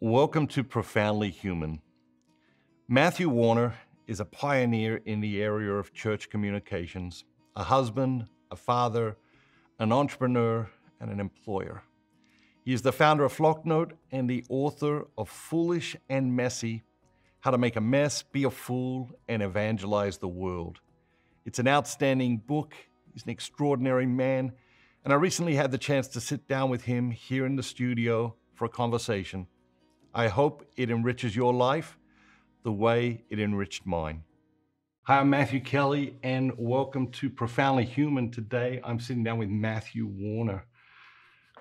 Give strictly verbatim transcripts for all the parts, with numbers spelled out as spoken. Welcome to Profoundly Human. Matthew Warner is a pioneer in the area of church communications, a husband, a father, an entrepreneur, and an employer. He is the founder of Flocknote and the author of Foolish and Messy: How to Make a Mess, Be a Fool, and Evangelize the World. It's an outstanding book. He's an extraordinary man. And I recently had the chance to sit down with him here in the studio for a conversation. I hope it enriches your life the way it enriched mine. Hi, I'm Matthew Kelly, and welcome to Profoundly Human. Today, I'm sitting down with Matthew Warner.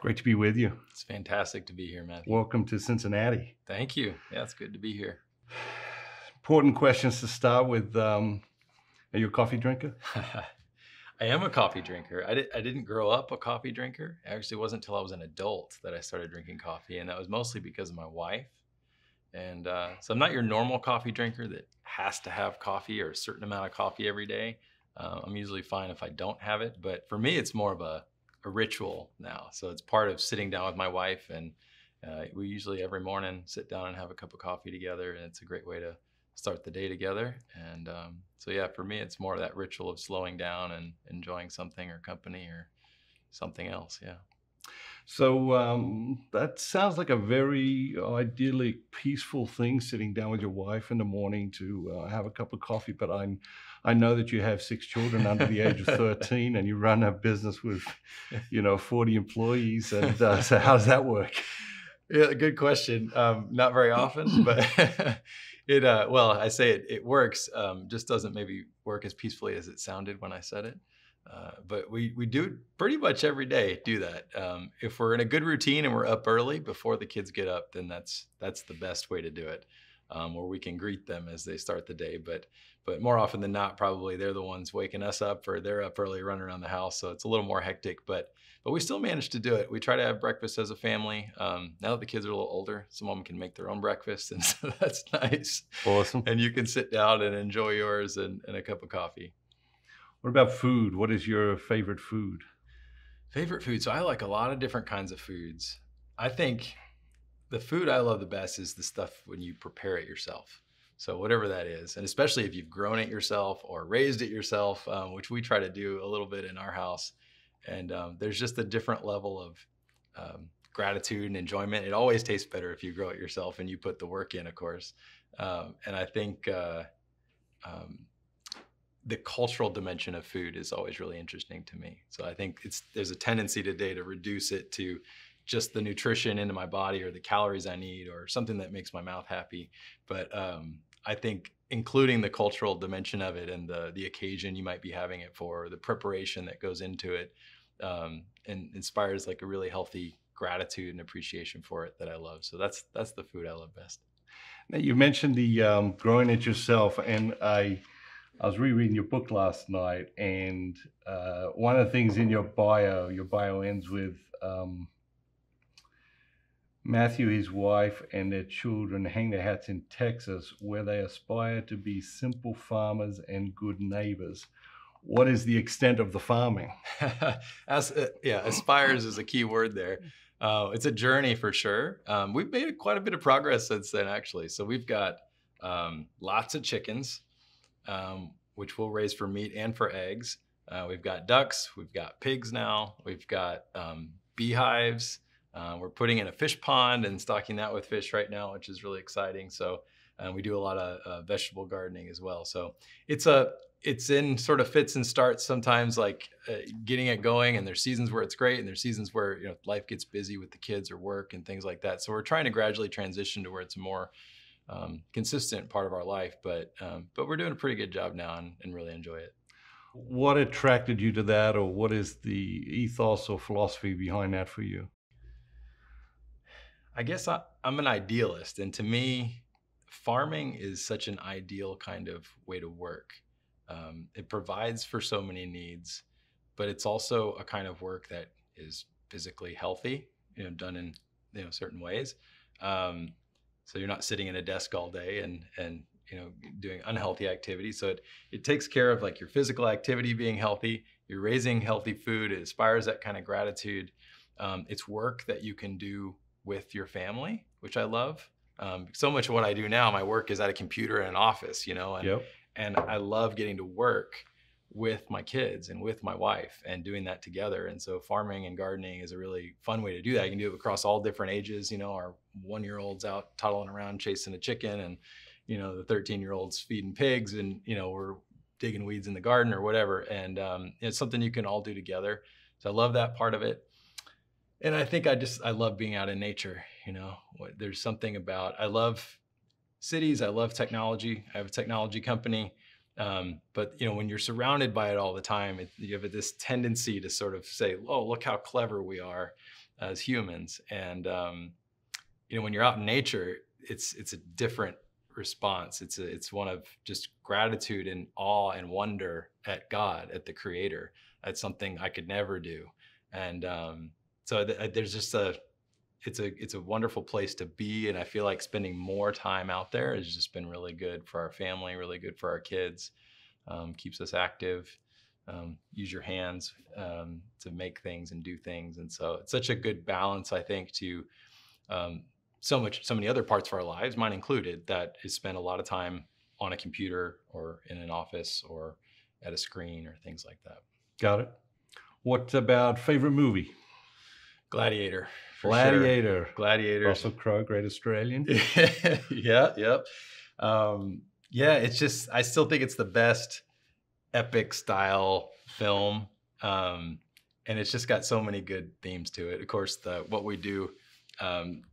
Great to be with you. It's fantastic to be here, Matthew. Welcome to Cincinnati. Thank you. Yeah, it's good to be here. Important questions to start with. Um, are you a coffee drinker? I am a coffee drinker. I, di- I didn't grow up a coffee drinker. Actually, it wasn't until I was an adult that I started drinking coffee, and that was mostly because of my wife. And uh, so I'm not your normal coffee drinker that has to have coffee or a certain amount of coffee every day. Uh, I'm usually fine if I don't have it, but for me, it's more of a, a ritual now. So it's part of sitting down with my wife, and uh, we usually every morning sit down and have a cup of coffee together, and it's a great way to start the day together. And um, so yeah, for me, it's more of that ritual of slowing down and enjoying something or company or something else, yeah. So um, that sounds like a very idyllic, peaceful thing, sitting down with your wife in the morning to uh, have a cup of coffee. But I I know that you have six children under the age of thirteen, and you run a business with, you know, forty employees. And uh, so how does that work? Yeah, good question. Um, not very often, but it, uh, well, I say it, it works, um, just doesn't maybe work as peacefully as it sounded when I said it. Uh, but we, we do pretty much every day do that. Um, if we're in a good routine and we're up early before the kids get up, then that's, that's the best way to do it, um, where we can greet them as they start the day. But, but more often than not, probably they're the ones waking us up, or they're up early running around the house. So it's a little more hectic, but, but we still manage to do it. We try to have breakfast as a family. Um, now that the kids are a little older, some of them can make their own breakfast. And so that's nice. Awesome. And you can sit down and enjoy yours and, and a cup of coffee. What about food? What is your favorite food? Favorite food? So I like a lot of different kinds of foods. I think the food I love the best is the stuff when you prepare it yourself. So whatever that is, and especially if you've grown it yourself or raised it yourself, um, which we try to do a little bit in our house. And um, there's just a different level of um, gratitude and enjoyment. It always tastes better if you grow it yourself and you put the work in, of course. Um, and I think, uh, um, the cultural dimension of food is always really interesting to me. So I think it's there's a tendency today to reduce it to just the nutrition into my body or the calories I need or something that makes my mouth happy. But um, I think including the cultural dimension of it and the the occasion you might be having it for, the preparation that goes into it, um, and inspires like a really healthy gratitude and appreciation for it that I love. So that's that's the food I love best. Now you mentioned the um, growing it yourself, and I. I was rereading your book last night, and uh, one of the things in your bio, your bio ends with um, Matthew, his wife, and their children hang their hats in Texas, where they aspire to be simple farmers and good neighbors. What is the extent of the farming? As, uh, yeah, aspires is a key word there. Uh, it's a journey for sure. Um, we've made quite a bit of progress since then, actually. So we've got um, lots of chickens. Um, which we'll raise for meat and for eggs. Uh, we've got ducks, we've got pigs now, we've got um, beehives. Uh, we're putting in a fish pond and stocking that with fish right now, which is really exciting. So uh, we do a lot of uh, vegetable gardening as well. So it's a it's in sort of fits and starts sometimes, like uh, getting it going, and there's seasons where it's great and there's seasons where, you know, life gets busy with the kids or work and things like that. So we're trying to gradually transition to where it's more Um, consistent part of our life, but um, but we're doing a pretty good job now and, and really enjoy it. What attracted you to that, or what is the ethos or philosophy behind that for you? I guess I, I'm an idealist, and to me, farming is such an ideal kind of way to work. Um, it provides for so many needs, but it's also a kind of work that is physically healthy, you know, done in you know certain ways. Um, So you're not sitting at a desk all day and, and you know, doing unhealthy activity. So it, it takes care of like your physical activity being healthy, you're raising healthy food, it inspires that kind of gratitude. Um, it's work that you can do with your family, which I love. Um, so much of what I do now, my work is at a computer in an office, you know, and, yep. and I love getting to work with my kids and with my wife and doing that together. And so farming and gardening is a really fun way to do that. You can do it across all different ages. You know, our one-year-old's out toddling around chasing a chicken, and, you know, the thirteen-year-old's feeding pigs, and, you know, we're digging weeds in the garden or whatever. And um, it's something you can all do together. So I love that part of it. And I think I just, I love being out in nature. You know, there's something about, I love cities. I love technology. I have a technology company. Um, but, you know, when you're surrounded by it all the time, it, you have this tendency to sort of say, oh, look how clever we are as humans. And, um, you know, when you're out in nature, it's, it's a different response. It's a, it's one of just gratitude and awe and wonder at God, at the Creator. That's something I could never do. And, um, so th there's just a, it's a, it's a wonderful place to be. And I feel like spending more time out there has just been really good for our family, really good for our kids. Um, keeps us active. Um, use your hands, um, to make things and do things. And so it's such a good balance, I think, to, um, so much, so many other parts of our lives, mine included, that is spent a lot of time on a computer or in an office or at a screen or things like that. Got it. What about favorite movie? Gladiator. Gladiator. Sure. Gladiator. Russell Crowe, great Australian. yeah, yep. Yeah. Um, yeah, it's just, I still think it's the best epic style film. Um, and it's just got so many good themes to it. Of course, the what we do um,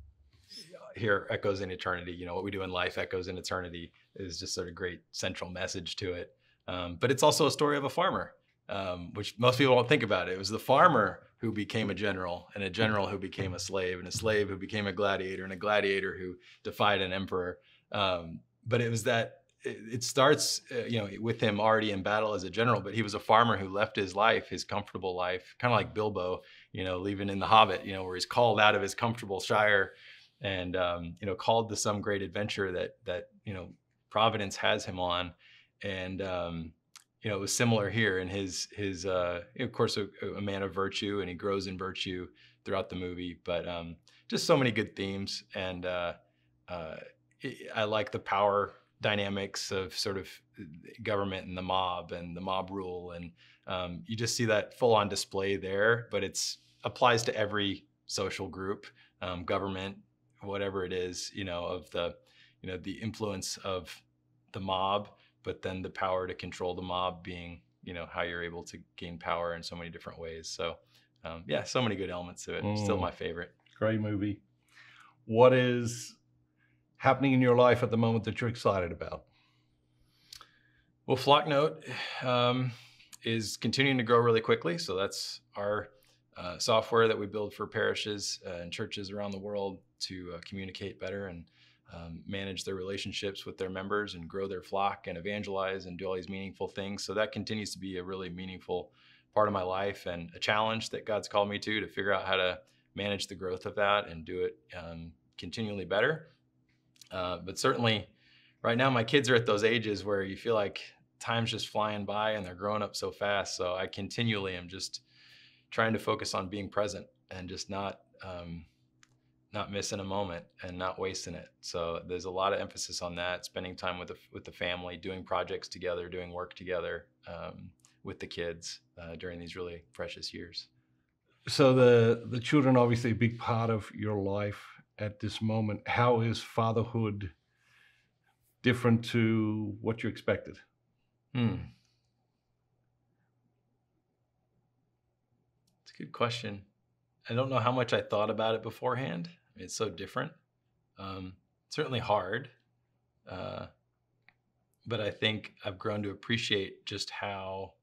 here echoes in eternity. You know, what we do in life echoes in eternity is just sort of great central message to it. Um, but it's also a story of a farmer, um, which most people don't think about. It was the farmer who became a general, and a general who became a slave, and a slave who became a gladiator, and a gladiator who defied an emperor. Um, but it was that, it, it starts, uh, you know, with him already in battle as a general, but he was a farmer who left his life, his comfortable life, kind of like Bilbo, you know, leaving in the Hobbit, you know, where he's called out of his comfortable shire and, um, you know, called to some great adventure that, that, you know, Providence has him on. And, um, you know, it was similar here in his, his uh, of course, a, a man of virtue, and he grows in virtue throughout the movie, but um, just so many good themes. And uh, uh, I like the power dynamics of sort of government and the mob and the mob rule. And um, you just see that full on display there, but it's applies to every social group, um, government, whatever it is, you know, of the, you know, the influence of the mob, but then the power to control the mob being, you know, how you're able to gain power in so many different ways. So um, yeah, so many good elements to it. Mm. Still my favorite. Great movie. What is happening in your life at the moment that you're excited about? Well, Flocknote um, is continuing to grow really quickly. So that's our uh, software that we build for parishes uh, and churches around the world to uh, communicate better and Um, manage their relationships with their members and grow their flock and evangelize and do all these meaningful things. So that continues to be a really meaningful part of my life and a challenge that God's called me to, to figure out how to manage the growth of that and do it um, continually better. Uh, but certainly right now my kids are at those ages where you feel like time's just flying by and they're growing up so fast. So I continually am just trying to focus on being present and just not, um, not missing a moment and not wasting it. So there's a lot of emphasis on that, spending time with the, with the family, doing projects together, doing work together um, with the kids uh, during these really precious years. So the, the children, obviously a big part of your life at this moment. How is fatherhood different to what you expected? Hmm. It's a good question. I don't know how much I thought about it beforehand. It's so different. Um, certainly hard, uh, but I think I've grown to appreciate just how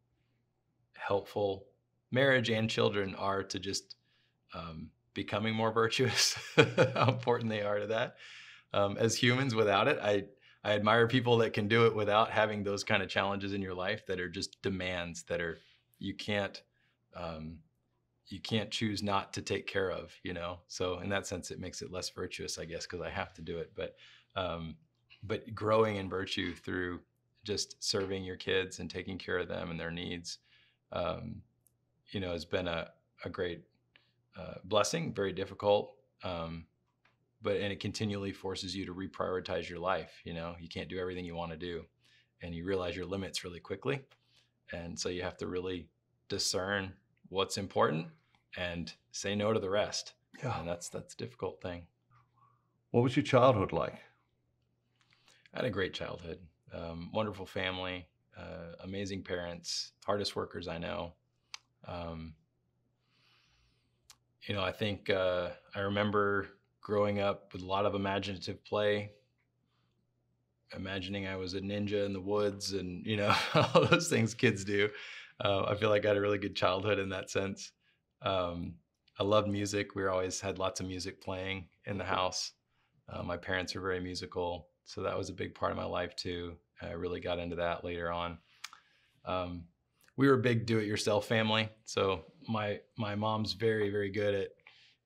helpful marriage and children are to just um, becoming more virtuous, how important they are to that. Um, as humans without it, I, I admire people that can do it without having those kind of challenges in your life that are just demands that are, you can't, um, you can't choose not to take care of, you know? So in that sense, it makes it less virtuous, I guess, because I have to do it. But um, but growing in virtue through just serving your kids and taking care of them and their needs, um, you know, has been a, a great uh, blessing, very difficult, um, but and it continually forces you to reprioritize your life. You know, you can't do everything you want to do, and you realize your limits really quickly. And so you have to really discern what's important and say no to the rest. Yeah. And that's, that's a difficult thing. What was your childhood like? I had a great childhood, um, wonderful family, uh, amazing parents, hardest workers I know. Um, you know, I think uh, I remember growing up with a lot of imaginative play, imagining I was a ninja in the woods and, you know, all those things kids do. Uh, I feel like I had a really good childhood in that sense. Um, I loved music. We always had lots of music playing in the house. Uh, my parents were very musical, so that was a big part of my life too. I really got into that later on. Um, we were a big do-it-yourself family. So my, my mom's very, very good at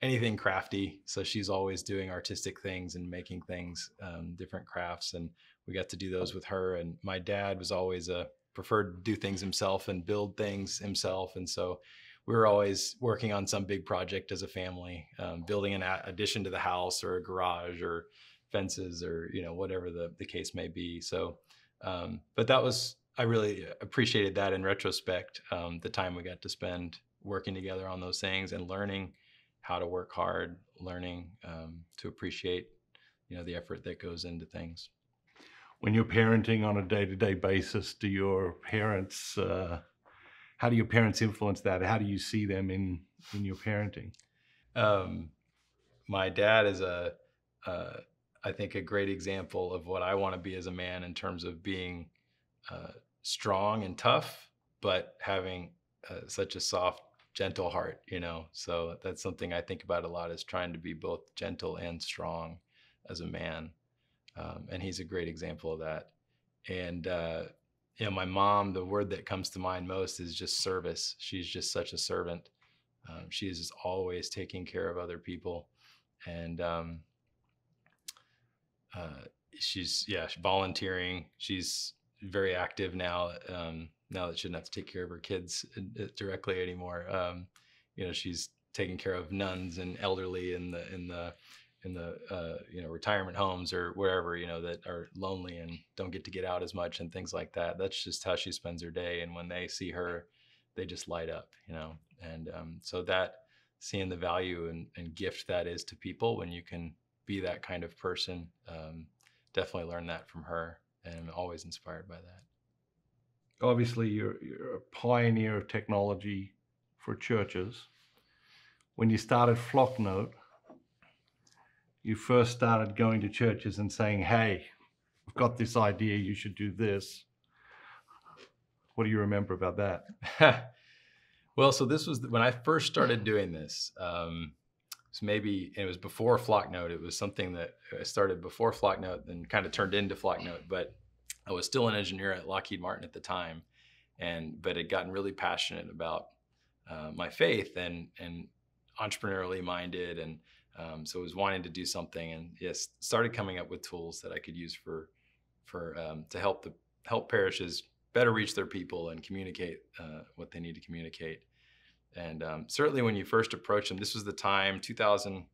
anything crafty. So she's always doing artistic things and making things, um, different crafts. And we got to do those with her. And my dad was always a preferred to do things himself and build things himself. And so we were always working on some big project as a family, um, building an addition to the house or a garage or fences or, you know, whatever the, the case may be. So, um, but that was, I really appreciated that in retrospect, um, the time we got to spend working together on those things and learning how to work hard, learning um, to appreciate, you know, the effort that goes into things. When you're parenting on a day-to-day basis, do your parents, uh, how do your parents influence that? How do you see them in, in your parenting? Um, my dad is a, uh, I think, a great example of what I want to be as a man in terms of being uh, strong and tough, but having uh, such a soft, gentle heart, you know? So that's something I think about a lot, is trying to be both gentle and strong as a man. Um, and he's a great example of that. And, uh, you know, my mom, the word that comes to mind most is just service. She's just such a servant. Um, she is just always taking care of other people. And um, uh, she's, yeah, she's volunteering. She's very active now, um, now that she doesn't have to take care of her kids directly anymore. Um, you know, she's taking care of nuns and elderly in the, in the, in the, uh, you know, retirement homes or wherever, you know, that are lonely and don't get to get out as much and things like that. That's just how she spends her day. And when they see her, they just light up, you know? And um, so that, seeing the value and, and gift that is to people when you can be that kind of person, um, definitely learned that from her, and I'm always inspired by that. Obviously you're, you're a pioneer of technology for churches. When you started Flocknote, you first started going to churches and saying, hey, we've got this idea, you should do this. What do you remember about that? Well, so this was when I first started doing this. Um, so maybe it was before Flocknote. It was something that I started before Flocknote and kind of turned into Flocknote, but I was still an engineer at Lockheed Martin at the time. And, but had gotten really passionate about uh, my faith and, and entrepreneurially minded, and Um, so I was wanting to do something, and yes, started coming up with tools that I could use for, for um, to help the help parishes better reach their people and communicate uh, what they need to communicate. And um, certainly, when you first approach them, this was the time two thousand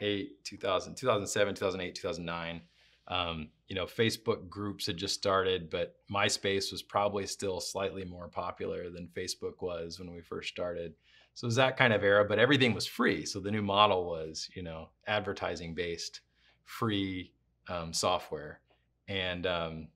eight, two thousand, two thousand seven, two thousand eight, two thousand nine. Um, you know, Facebook groups had just started, but MySpace was probably still slightly more popular than Facebook was when we first started. So it was that kind of era, but everything was free. So the new model was, you know, advertising based, free um, software. And um,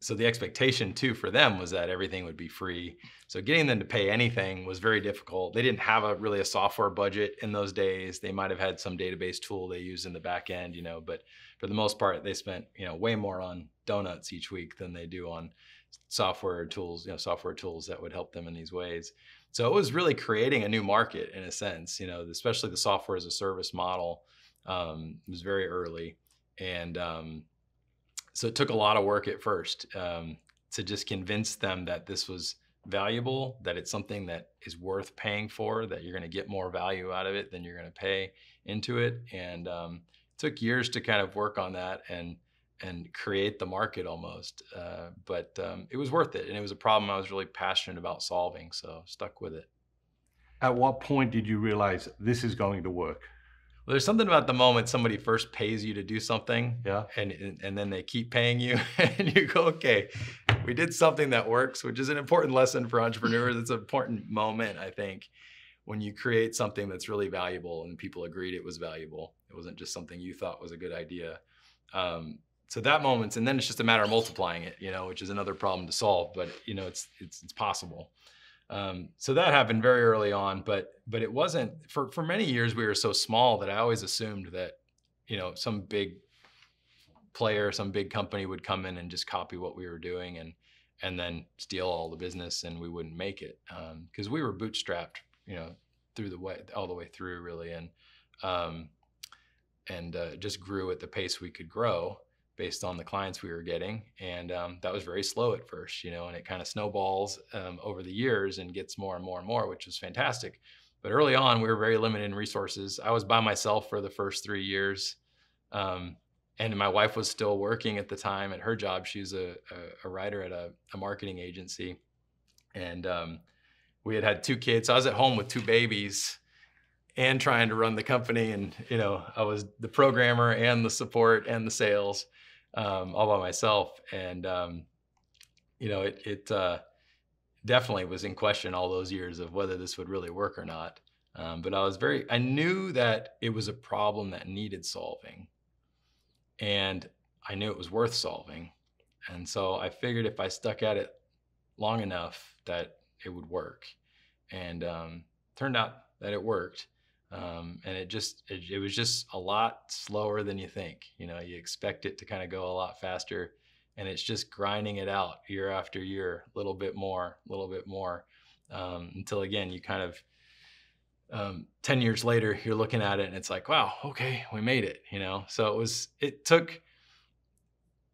so the expectation too for them was that everything would be free. So getting them to pay anything was very difficult. They didn't have a really a software budget in those days. They might've had some database tool they used in the back end, you know, but for the most part, they spent, you know, way more on donuts each week than they do on software tools, you know, software tools that would help them in these ways. So it was really creating a new market in a sense, you know, especially the software as a service model. Um, it was very early. And um, so it took a lot of work at first um, to just convince them that this was valuable, that it's something that is worth paying for, that you're going to get more value out of it than you're going to pay into it. And um, it took years to kind of work on that and and create the market almost. Uh, but um, it was worth it. And it was a problem I was really passionate about solving, so stuck with it. At what point did you realize this is going to work? Well, there's something about the moment somebody first pays you to do something, yeah, and, and and then they keep paying you, and you go, okay, we did something that works, which is an important lesson for entrepreneurs. It's an important moment, I think, when you create something that's really valuable and people agreed it was valuable. It wasn't just something you thought was a good idea. Um, so that moment, and then it's just a matter of multiplying it, you know, which is another problem to solve, but you know, it's it's it's possible. Um, so that happened very early on, but but it wasn't, for, for many years we were so small that I always assumed that, you know, some big player, some big company would come in and just copy what we were doing and and then steal all the business and we wouldn't make it. Um, because we were bootstrapped, you know, through the way, all the way through really, and um, and uh, just grew at the pace we could grow based on the clients we were getting. And um, that was very slow at first, you know, and it kind of snowballs um, over the years and gets more and more and more, which was fantastic. But early on, we were very limited in resources. I was by myself for the first three years. Um, and my wife was still working at the time at her job. She's a, a, a writer at a, a marketing agency. And um, we had had two kids. So I was at home with two babies and trying to run the company. And, you know, I was the programmer and the support and the sales. Um, all by myself. And, um, you know, it, it uh, definitely was in question all those years of whether this would really work or not. Um, but I was very, I knew that it was a problem that needed solving. And I knew it was worth solving. And so I figured if I stuck at it long enough that it would work. And um, turned out that it worked. Um, and it just, it, it was just a lot slower than you think, you know, you expect it to kind of go a lot faster, and it's just grinding it out year after year, a little bit more, a little bit more, um, until again, you kind of, um, ten years later, you're looking at it and it's like, wow, okay, we made it, you know? So it was, it took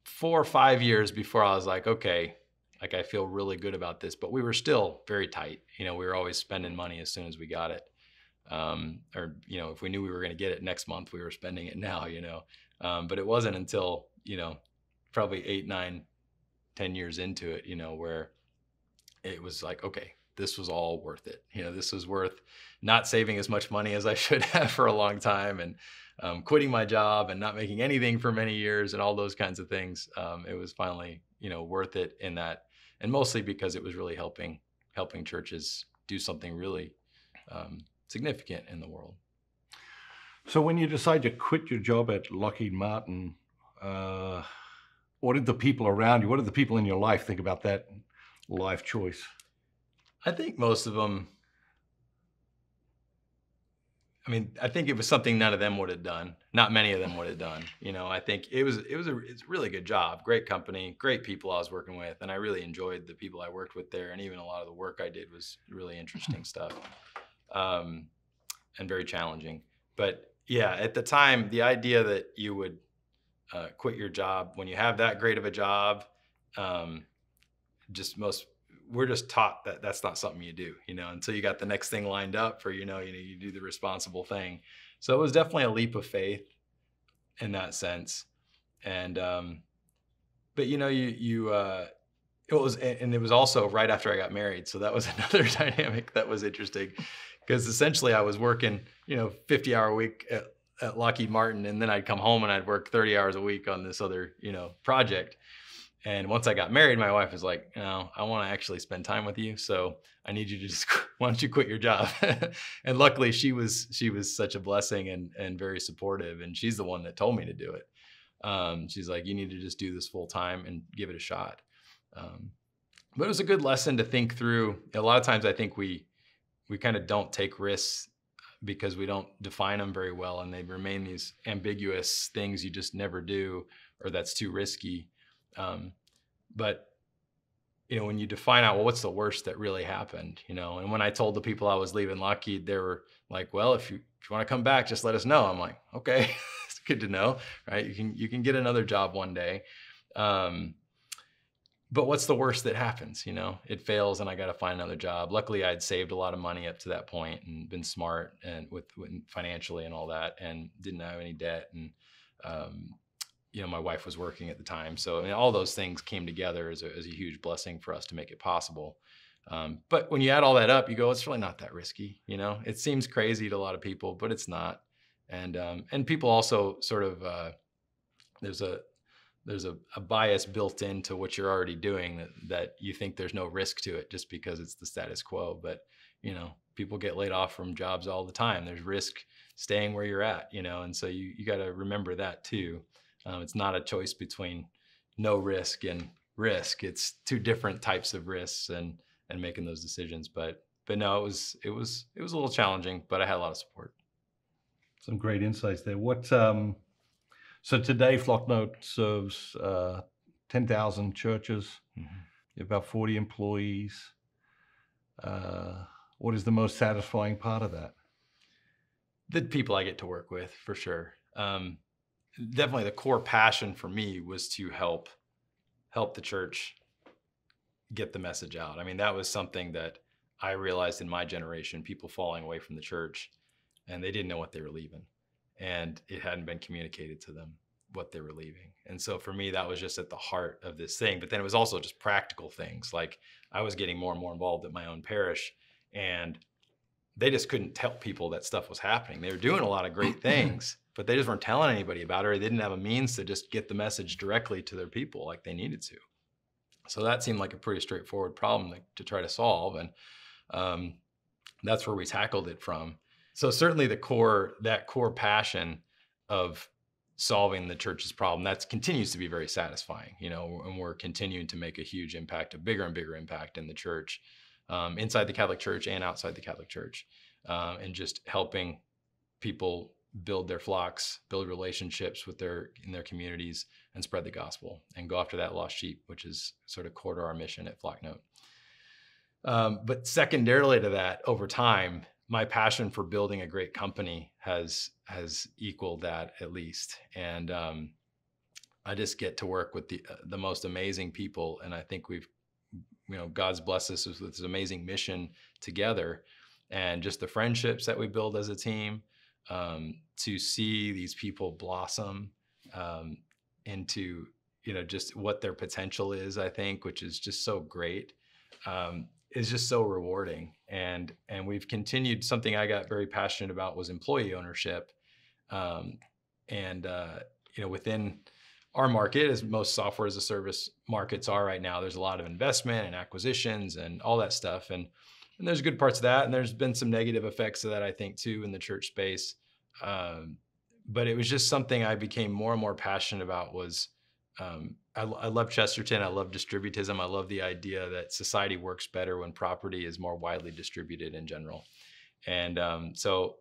four or five years before I was like, okay, like I feel really good about this, but we were still very tight. You know, we were always spending money as soon as we got it. Um, or, you know, if we knew we were going to get it next month, we were spending it now, you know, um, but it wasn't until, you know, probably eight, nine, ten years into it, you know, where it was like, okay, this was all worth it. You know, this was worth not saving as much money as I should have for a long time, and um, quitting my job and not making anything for many years and all those kinds of things. Um, it was finally, you know, worth it in that, and mostly because it was really helping, helping churches do something really, um, significant in the world. So when you decide to quit your job at Lockheed Martin, uh, what did the people around you, what did the people in your life think about that life choice? I think most of them, I mean, I think it was something none of them would have done. Not many of them would have done. You know, I think it was, it was a, it's a really good job, great company, great people I was working with. And I really enjoyed the people I worked with there. And even a lot of the work I did was really interesting stuff. Um, and very challenging. But yeah, at the time, the idea that you would uh, quit your job when you have that great of a job, um, just most, we're just taught that that's not something you do, you know, until you got the next thing lined up for, you know, you know, you do the responsible thing. So it was definitely a leap of faith in that sense. And, um, but you know, you, you, uh, it was, and it was also right after I got married. So that was another dynamic that was interesting. Because essentially I was working, you know, fifty hour a week at, at Lockheed Martin, and then I'd come home and I'd work thirty hours a week on this other, you know, project. And once I got married, my wife was like, no, I want to actually spend time with you. So I need you to just, why don't you quit your job? And luckily she was, she was such a blessing and, and very supportive. And she's the one that told me to do it. Um, she's like, you need to just do this full time and give it a shot. Um, but it was a good lesson to think through. A lot of times I think we, we kind of don't take risks because we don't define them very well, and they remain these ambiguous things you just never do, or that's too risky. Um, but you know, when you define out, well, what's the worst that really happened, you know? And when I told the people I was leaving Lockheed, they were like, well, if you, if you want to come back, just let us know. I'm like, okay, it's good to know, right? You can, you can get another job one day. Um, But what's the worst that happens? You know, it fails and I got to find another job. Luckily, I'd saved a lot of money up to that point and been smart and with, with financially and all that, and didn't have any debt. And, um, you know, my wife was working at the time. So I mean, all those things came together as a, as a huge blessing for us to make it possible. Um, but when you add all that up, you go, it's really not that risky. You know, it seems crazy to a lot of people, but it's not. And um, and people also sort of uh, there's a there's a, a bias built into what you're already doing that, that you think there's no risk to it just because it's the status quo. But you know, people get laid off from jobs all the time. There's risk staying where you're at, you know, and so you you got to remember that too. Um, it's not a choice between no risk and risk. It's two different types of risks, and and making those decisions. But but no, it was it was it was a little challenging, but I had a lot of support. Some great insights there. What um, so today, Flocknote serves uh, ten thousand churches, mm-hmm. about forty employees. Uh, what is the most satisfying part of that? The people I get to work with, for sure. Um, definitely, the core passion for me was to help help the church get the message out. I mean, that was something that I realized in my generation: people falling away from the church. And they didn't know what they were leaving, and it hadn't been communicated to them what they were leaving. And so for me, that was just at the heart of this thing. But then it was also just practical things. Like, I was getting more and more involved at my own parish, and they just couldn't tell people that stuff was happening. They were doing a lot of great things, but they just weren't telling anybody about it, or they didn't have a means to just get the message directly to their people like they needed to. So that seemed like a pretty straightforward problem to, to try to solve. And um, that's where we tackled it from. So certainly the core, that core passion of solving the church's problem, that continues to be very satisfying, you know, and we're continuing to make a huge impact, a bigger and bigger impact in the church, um, inside the Catholic Church and outside the Catholic Church, uh, and just helping people build their flocks, build relationships with their, in their communities, and spread the gospel and go after that lost sheep, which is sort of core to our mission at Flocknote. Um, but secondarily to that, over time, my passion for building a great company has has equaled that, at least. And um, I just get to work with the uh, the most amazing people. And I think we've, you know, God's blessed us with this amazing mission together, and just the friendships that we build as a team, um, to see these people blossom um, into, you know, just what their potential is, I think, which is just so great. Um, is just so rewarding. And and we've continued, something I got very passionate about was employee ownership. Um, and uh, you know, within our market, as most software as a service markets are right now, there's a lot of investment and acquisitions and all that stuff. And, and there's good parts of that. And there's been some negative effects of that, I think, too, in the church space. Um, but it was just something I became more and more passionate about was, Um, I, I love Chesterton. I love distributism. I love the idea that society works better when property is more widely distributed in general. And um, so,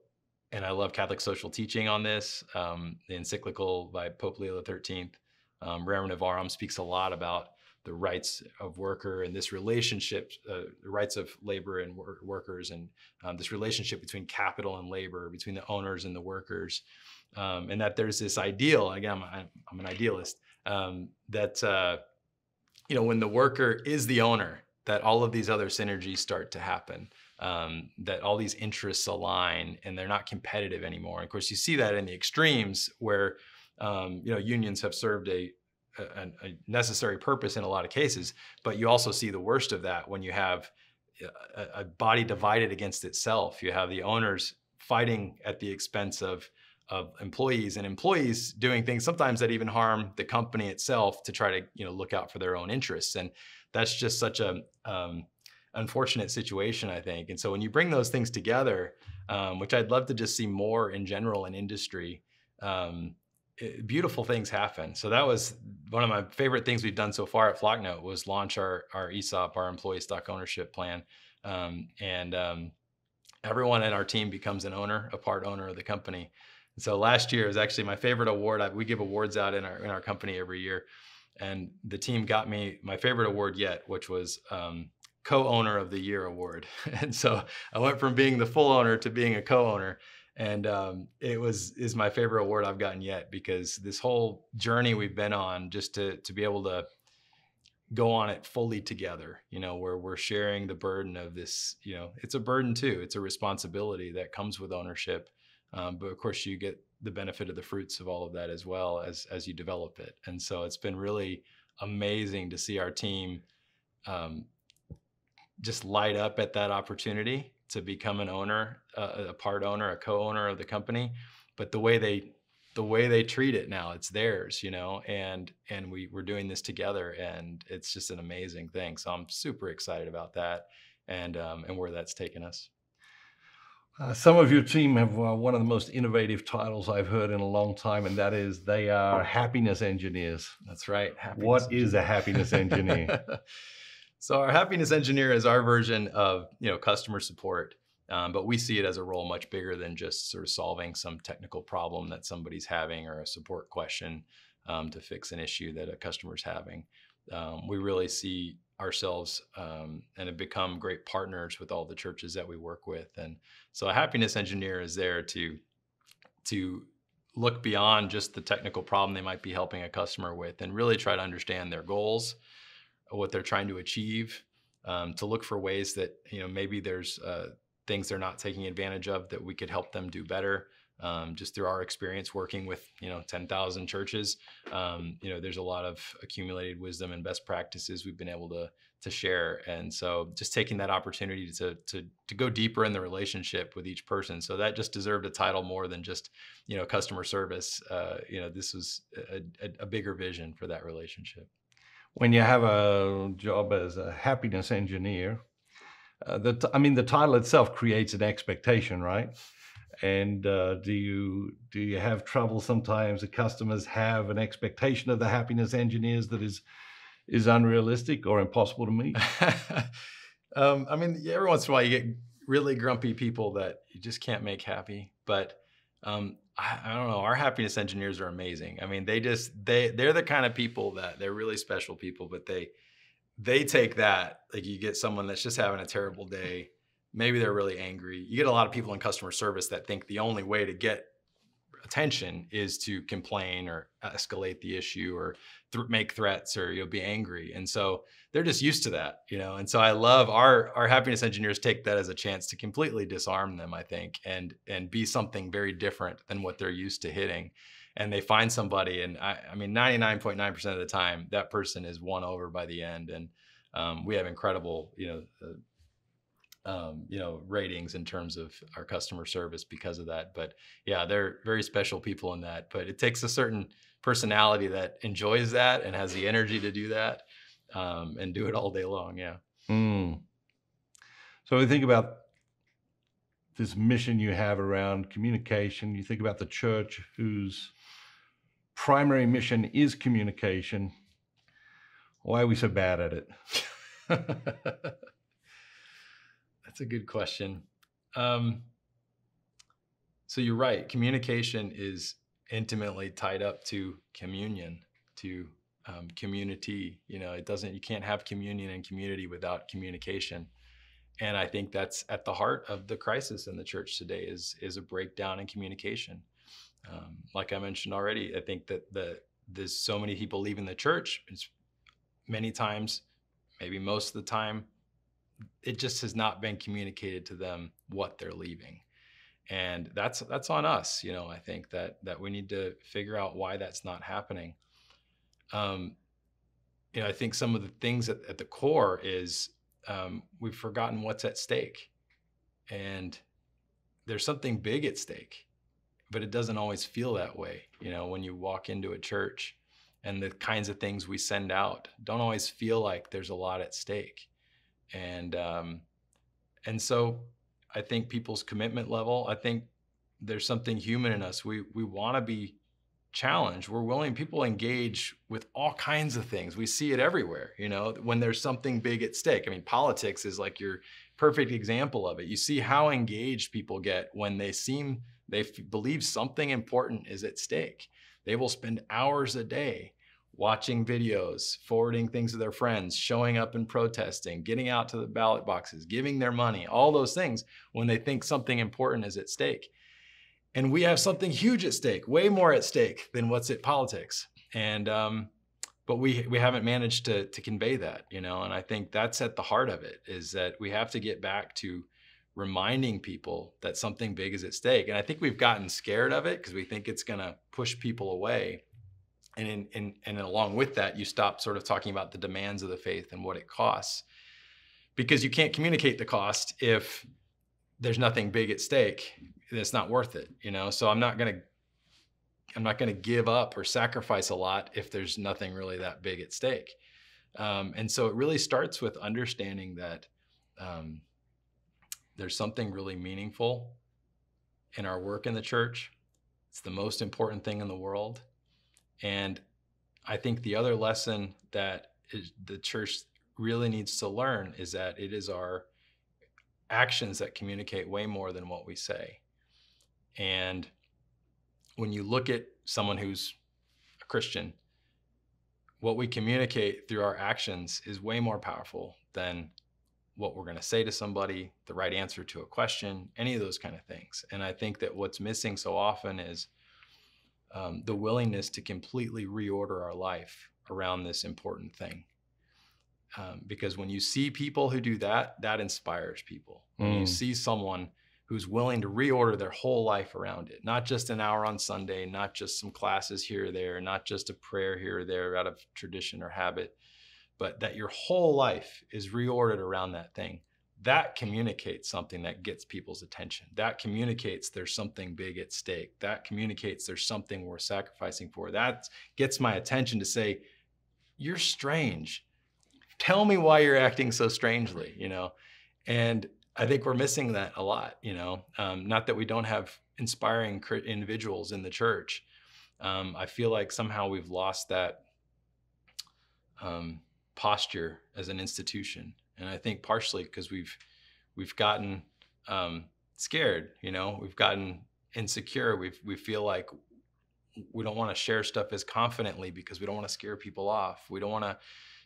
and I love Catholic social teaching on this. Um, the encyclical by Pope Leo the thirteenth, um, Rerum Novarum, speaks a lot about the rights of worker and this relationship, uh, the rights of labor and wor workers, and um, this relationship between capital and labor, between the owners and the workers. Um, and that there's this ideal, again, I'm, I'm an idealist, Um, that, uh, you know, when the worker is the owner, that all of these other synergies start to happen, um, that all these interests align and they're not competitive anymore. And of course, you see that in the extremes where, um, you know, unions have served a, a, a necessary purpose in a lot of cases, but you also see the worst of that when you have a, a body divided against itself. You have the owners fighting at the expense of of employees, and employees doing things sometimes that even harm the company itself to try to, you know, look out for their own interests. And that's just such a um, unfortunate situation, I think. And so when you bring those things together, um, which I'd love to just see more in general in industry, um, it, beautiful things happen. So that was one of my favorite things we've done so far at Flocknote, was launch our, our E S O P, our employee stock ownership plan. Um, and um, everyone in our team becomes an owner, a part owner of the company. So last year was actually my favorite award. I, we give awards out in our in our company every year, and the team got me my favorite award yet, which was um, co-owner of the year award. And so I went from being the full owner to being a co-owner, and um, it was is my favorite award I've gotten yet, because this whole journey we've been on, just to to be able to go on it fully together, you know, where we're sharing the burden of this. You know, it's a burden too. It's a responsibility that comes with ownership. Um, but of course, you get the benefit of the fruits of all of that as well as as you develop it. And so it's been really amazing to see our team um, just light up at that opportunity to become an owner, uh, a part owner, a co-owner of the company, but the way they the way they treat it now, it's theirs, you know, and and we we're doing this together, and it's just an amazing thing. So I'm super excited about that, and um, and where that's taken us. Uh, some of your team have uh, one of the most innovative titles I've heard in a long time, and that is they are happiness engineers. That's right. Happiness what engineer. is a happiness engineer? So our happiness engineer is our version of, you know, customer support, um, but we see it as a role much bigger than just sort of solving some technical problem that somebody's having or a support question um, to fix an issue that a customer's having. Um, we really see ourselves um, and have become great partners with all the churches that we work with. And so a happiness engineer is there to, to look beyond just the technical problem they might be helping a customer with and really try to understand their goals, what they're trying to achieve, um, to look for ways that, you know, maybe there's uh, things they're not taking advantage of that we could help them do better. Um, just through our experience working with, you know, ten thousand churches, um, you know, there's a lot of accumulated wisdom and best practices we've been able to to share. And so just taking that opportunity to to to go deeper in the relationship with each person. So that just deserved a title more than just, you know, customer service. Uh, you know, this was a, a, a bigger vision for that relationship. When you have a job as a happiness engineer, uh, the t I mean, the title itself creates an expectation, right? And uh, do you do you have trouble sometimes the customers have an expectation of the happiness engineers that is is unrealistic or impossible to meet? um, I mean, every once in a while you get really grumpy people that you just can't make happy. But um, I, I don't know, our happiness engineers are amazing. I mean, they just they they're the kind of people that they're really special people, but they they take that, like you get someone that's just having a terrible day. Maybe they're really angry. You get a lot of people in customer service that think the only way to get attention is to complain or escalate the issue or th make threats or you'll be angry. And so they're just used to that, you know? And so I love our, our happiness engineers take that as a chance to completely disarm them, I think, and, and be something very different than what they're used to hitting. And they find somebody, and I, I mean, ninety-nine point nine percent of the time, that person is won over by the end. And um, we have incredible, you know, uh, Um, you know, ratings in terms of our customer service because of that. But yeah, they're very special people in that, but it takes a certain personality that enjoys that and has the energy to do that um, and do it all day long. Yeah. Mm. So we think about this mission you have around communication. You think about the church whose primary mission is communication. Why are we so bad at it? That's a good question. Um, so you're right. Communication is intimately tied up to communion, to um, community. You know, it doesn't, you can't have communion and community without communication. And I think that's at the heart of the crisis in the church today is, is a breakdown in communication. Um, like I mentioned already, I think that the, there's so many people leaving the church. It's many times, maybe most of the time, it just has not been communicated to them what they're leaving. And that's, that's on us. You know, I think that, that we need to figure out why that's not happening. Um, you know, I think some of the things at, at the core is um, we've forgotten what's at stake, and there's something big at stake, but it doesn't always feel that way. You know, when you walk into a church and the kinds of things we send out don't always feel like there's a lot at stake. And, um, and so I think people's commitment level, I think there's something human in us. We, we want to be challenged. We're willing, people engage with all kinds of things. We see it everywhere, you know, when there's something big at stake. I mean, politics is like your perfect example of it. You see how engaged people get when they seem, they believe something important is at stake. They will spend hours a day watching videos, forwarding things to their friends, showing up and protesting, getting out to the ballot boxes, giving their money, all those things when they think something important is at stake. And we have something huge at stake, way more at stake than what's at politics. And, um, but we, we haven't managed to, to convey that, you know, and I think that's at the heart of it, is that we have to get back to reminding people that something big is at stake. And I think we've gotten scared of it because we think it's going to push people away. And, in, in, and along with that, you stop sort of talking about the demands of the faith and what it costs, because you can't communicate the cost if there's nothing big at stake. It's not worth it, you know? So I'm not going to I'm not going to give up or sacrifice a lot if there's nothing really that big at stake. Um, and so it really starts with understanding that um, there's something really meaningful in our work in the church. It's the most important thing in the world. And I think the other lesson that is the church really needs to learn is that it is our actions that communicate way more than what we say. And when you look at someone who's a Christian, what we communicate through our actions is way more powerful than what we're going to say to somebody, the right answer to a question, any of those kind of things. And I think that what's missing so often is um, the willingness to completely reorder our life around this important thing. Um, because when you see people who do that, that inspires people. When mm. you see someone who's willing to reorder their whole life around it, not just an hour on Sunday, not just some classes here or there, not just a prayer here or there out of tradition or habit, but that your whole life is reordered around that thing, that communicates something that gets people's attention. That communicates there's something big at stake. That communicates there's something worth sacrificing for. That gets my attention to say, you're strange. Tell me why you're acting so strangely, you know? And I think we're missing that a lot, you know? Um, not that we don't have inspiring individuals in the church. Um, I feel like somehow we've lost that um, posture as an institution. And I think partially because we've, we've gotten um, scared, you know? We've gotten insecure. We've, we feel like we don't wanna share stuff as confidently because we don't wanna scare people off. We don't wanna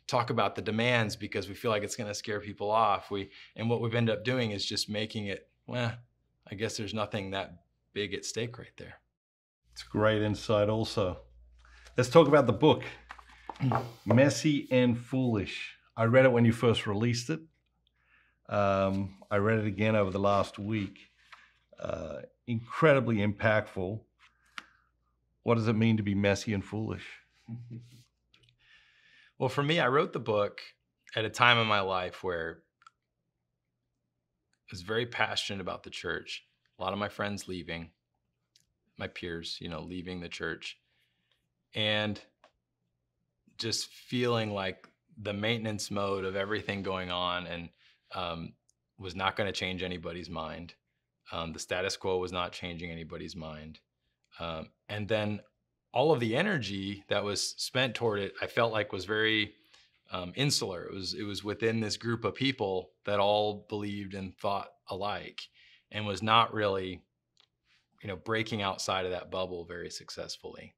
talk about the demands because we feel like it's going to scare people off. We and what we've ended up doing is just making it, well, I guess there's nothing that big at stake right there. It's great insight also. Let's talk about the book, Messy and Foolish. I read it when you first released it. Um, I read it again over the last week. Uh, incredibly impactful. What does it mean to be messy and foolish? Well, for me, I wrote the book at a time in my life where I was very passionate about the church. A lot of my friends leaving, my peers, you know, leaving the church, and just feeling like the maintenance mode of everything going on and um, was not going to change anybody's mind. Um, the status quo was not changing anybody's mind. Um, and then all of the energy that was spent toward it, I felt like was very um, insular. It was, it was within this group of people that all believed and thought alike and was not really, you know, breaking outside of that bubble very successfully.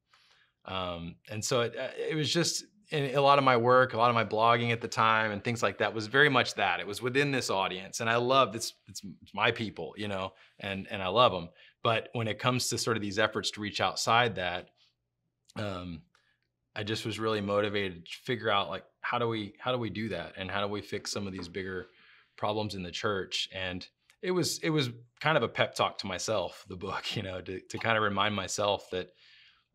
Um, and so it, it was just in a lot of my work, a lot of my blogging at the time and things like that was very much that. It was within this audience and I love it's, it's my people, you know, and, and I love them. But when it comes to sort of these efforts to reach outside that, Um, I just was really motivated to figure out like, how do we, how do we do that? And how do we fix some of these bigger problems in the church? And it was, it was kind of a pep talk to myself, the book, you know, to, to kind of remind myself that,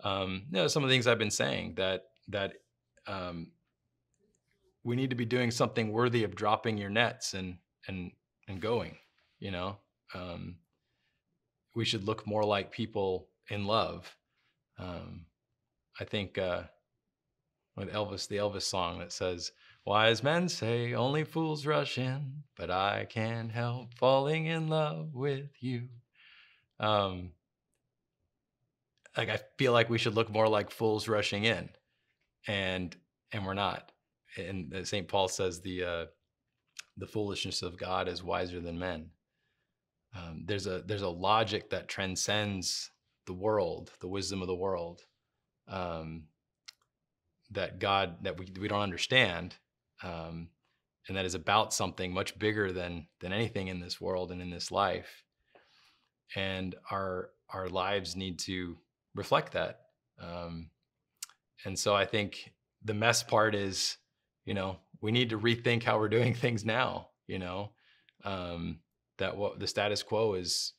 um, you know, some of the things I've been saying that, that, um, we need to be doing something worthy of dropping your nets and, and, and going, you know, um, we should look more like people in love. Um, I think uh, with Elvis, the Elvis song that says, wise men say only fools rush in, but I can't help falling in love with you. Um, like I feel like we should look more like fools rushing in and and we're not. And Saint Paul says the, uh, the foolishness of God is wiser than men. Um, there's a, there's a logic that transcends the world, the wisdom of the world. Um, that God, that we, we don't understand. Um, and that is about something much bigger than, than anything in this world and in this life. And our, our lives need to reflect that. Um, and so I think the mess part is, you know, we need to rethink how we're doing things now, you know, um, that what the status quo is,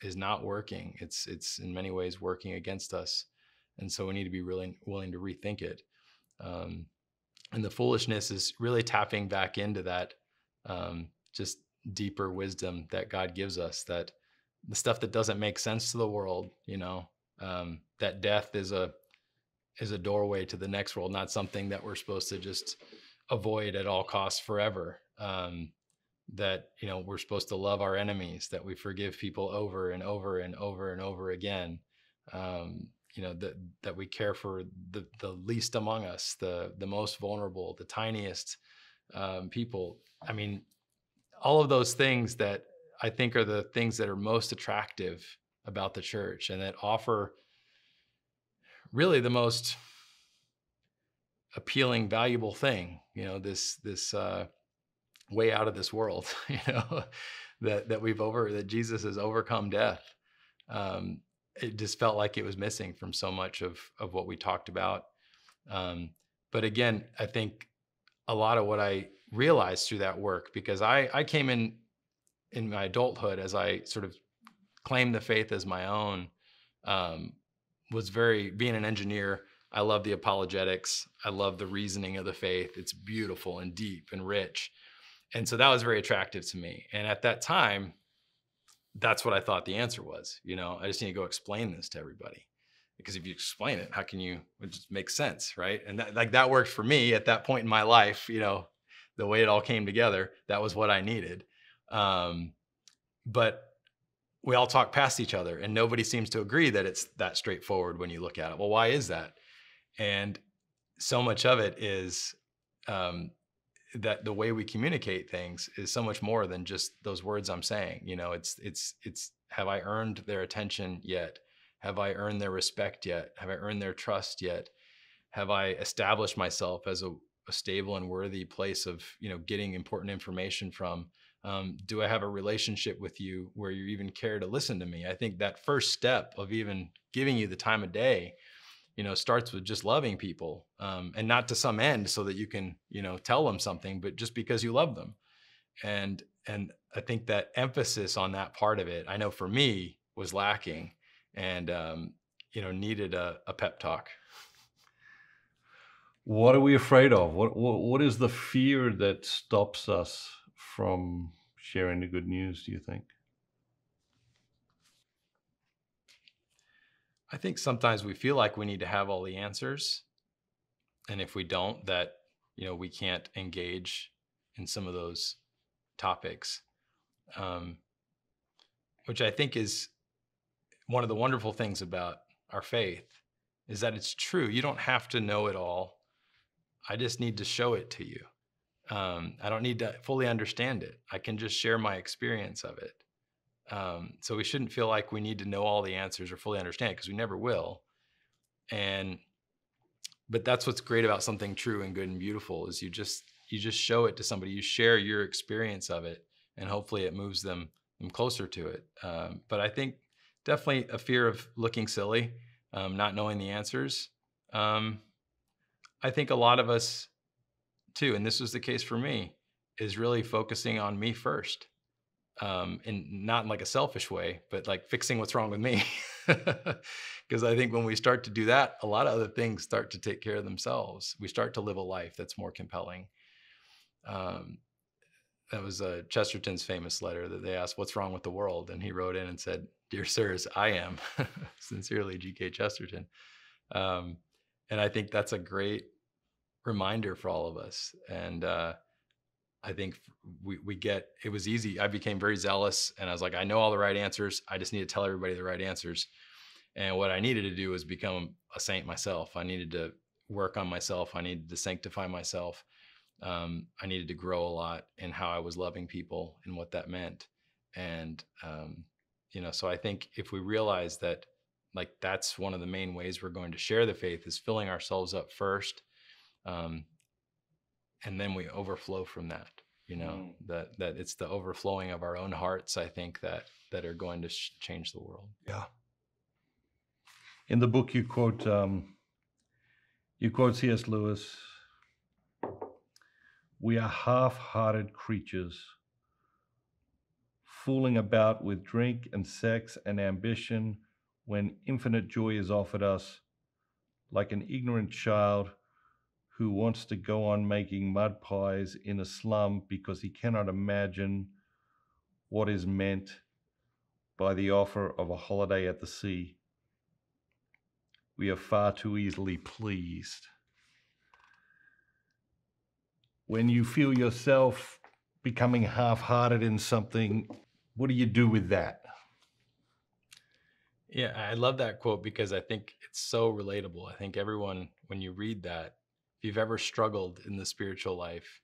is not working. It's, it's in many ways working against us. And so we need to be really willing to rethink it. Um, and the foolishness is really tapping back into that um, just deeper wisdom that God gives us, that the stuff that doesn't make sense to the world, you know, um, that death is a is a doorway to the next world, not something that we're supposed to just avoid at all costs forever. Um, that, you know, we're supposed to love our enemies, that we forgive people over and over and over and over again. Um, you know, that, that we care for the, the least among us, the, the most vulnerable, the tiniest um, people. I mean, all of those things that I think are the things that are most attractive about the church, and that offer really the most appealing, valuable thing, you know, this, this uh, way out of this world, you know, that, that we've over, that Jesus has overcome death. Um, it just felt like it was missing from so much of, of what we talked about. Um, but again, I think a lot of what I realized through that work, because I, I came in, in my adulthood, as I sort of claimed the faith as my own, um, was very, being an engineer, I love the apologetics. I love the reasoning of the faith. It's beautiful and deep and rich. And so that was very attractive to me. And at that time, that's what I thought the answer was. You know, I just need to go explain this to everybody. Because if you explain it, how can you, it just makes sense, right? And that, like, that worked for me at that point in my life, you know, the way it all came together, that was what I needed. Um, but we all talk past each other, and nobody seems to agree that it's that straightforward when you look at it. Well, why is that? And so much of it is um, that the way we communicate things is so much more than just those words I'm saying. You know, it's, it's, it's, have I earned their attention yet? Have I earned their respect yet? Have I earned their trust yet? Have I established myself as a, a stable and worthy place of, you know, getting important information from? Um, do I have a relationship with you where you even care to listen to me? I think that first step of even giving you the time of day, you know, starts with just loving people, um, and not to some end so that you can, you know, tell them something, but just because you love them. And, and I think that emphasis on that part of it, I know for me, was lacking, and, um, you know, needed a, a pep talk. What are we afraid of? What, what, what is the fear that stops us from sharing the good news, do you think? I think sometimes we feel like we need to have all the answers. And if we don't, that, you know, we can't engage in some of those topics, um, which I think is one of the wonderful things about our faith, is that it's true. You don't have to know it all. I just need to show it to you. Um, I don't need to fully understand it. I can just share my experience of it. Um, so we shouldn't feel like we need to know all the answers or fully understand it, because we never will. And, but that's what's great about something true and good and beautiful, is you just, you just show it to somebody, you share your experience of it, and hopefully it moves them, them closer to it. Um, but I think definitely a fear of looking silly, um, not knowing the answers. Um, I think a lot of us, too, and this was the case for me, is really focusing on me first, um, and not in like a selfish way, but like fixing what's wrong with me. Because I think when we start to do that, a lot of other things start to take care of themselves. We start to live a life that's more compelling. Um, that was uh, Chesterton's famous letter that they asked, "What's wrong with the world?" And he wrote in and said, "Dear sirs, I am." Sincerely, G K Chesterton. Um, and I think that's a great reminder for all of us. And uh, I think we, we get, it was easy. I became very zealous, and I was like, I know all the right answers. I just need to tell everybody the right answers. And what I needed to do was become a saint myself. I needed to work on myself. I needed to sanctify myself. Um, I needed to grow a lot in how I was loving people and what that meant. And, um, you know, so I think if we realize that, like, that's one of the main ways we're going to share the faith, is filling ourselves up first. Um, and then we overflow from that, you know, mm. that, that it's the overflowing of our own hearts, I think, that, that are going to sh change the world. Yeah. In the book, you quote, um, you quote C S Lewis, "We are half-hearted creatures, fooling about with drink and sex and ambition, when infinite joy is offered us, like an ignorant child who wants to go on making mud pies in a slum because he cannot imagine what is meant by the offer of a holiday at the sea. We are far too easily pleased. When you feel yourself becoming half-hearted in something, what do you do with that? Yeah, I love that quote because I think it's so relatable. I think everyone, when you read that, if you've ever struggled in the spiritual life,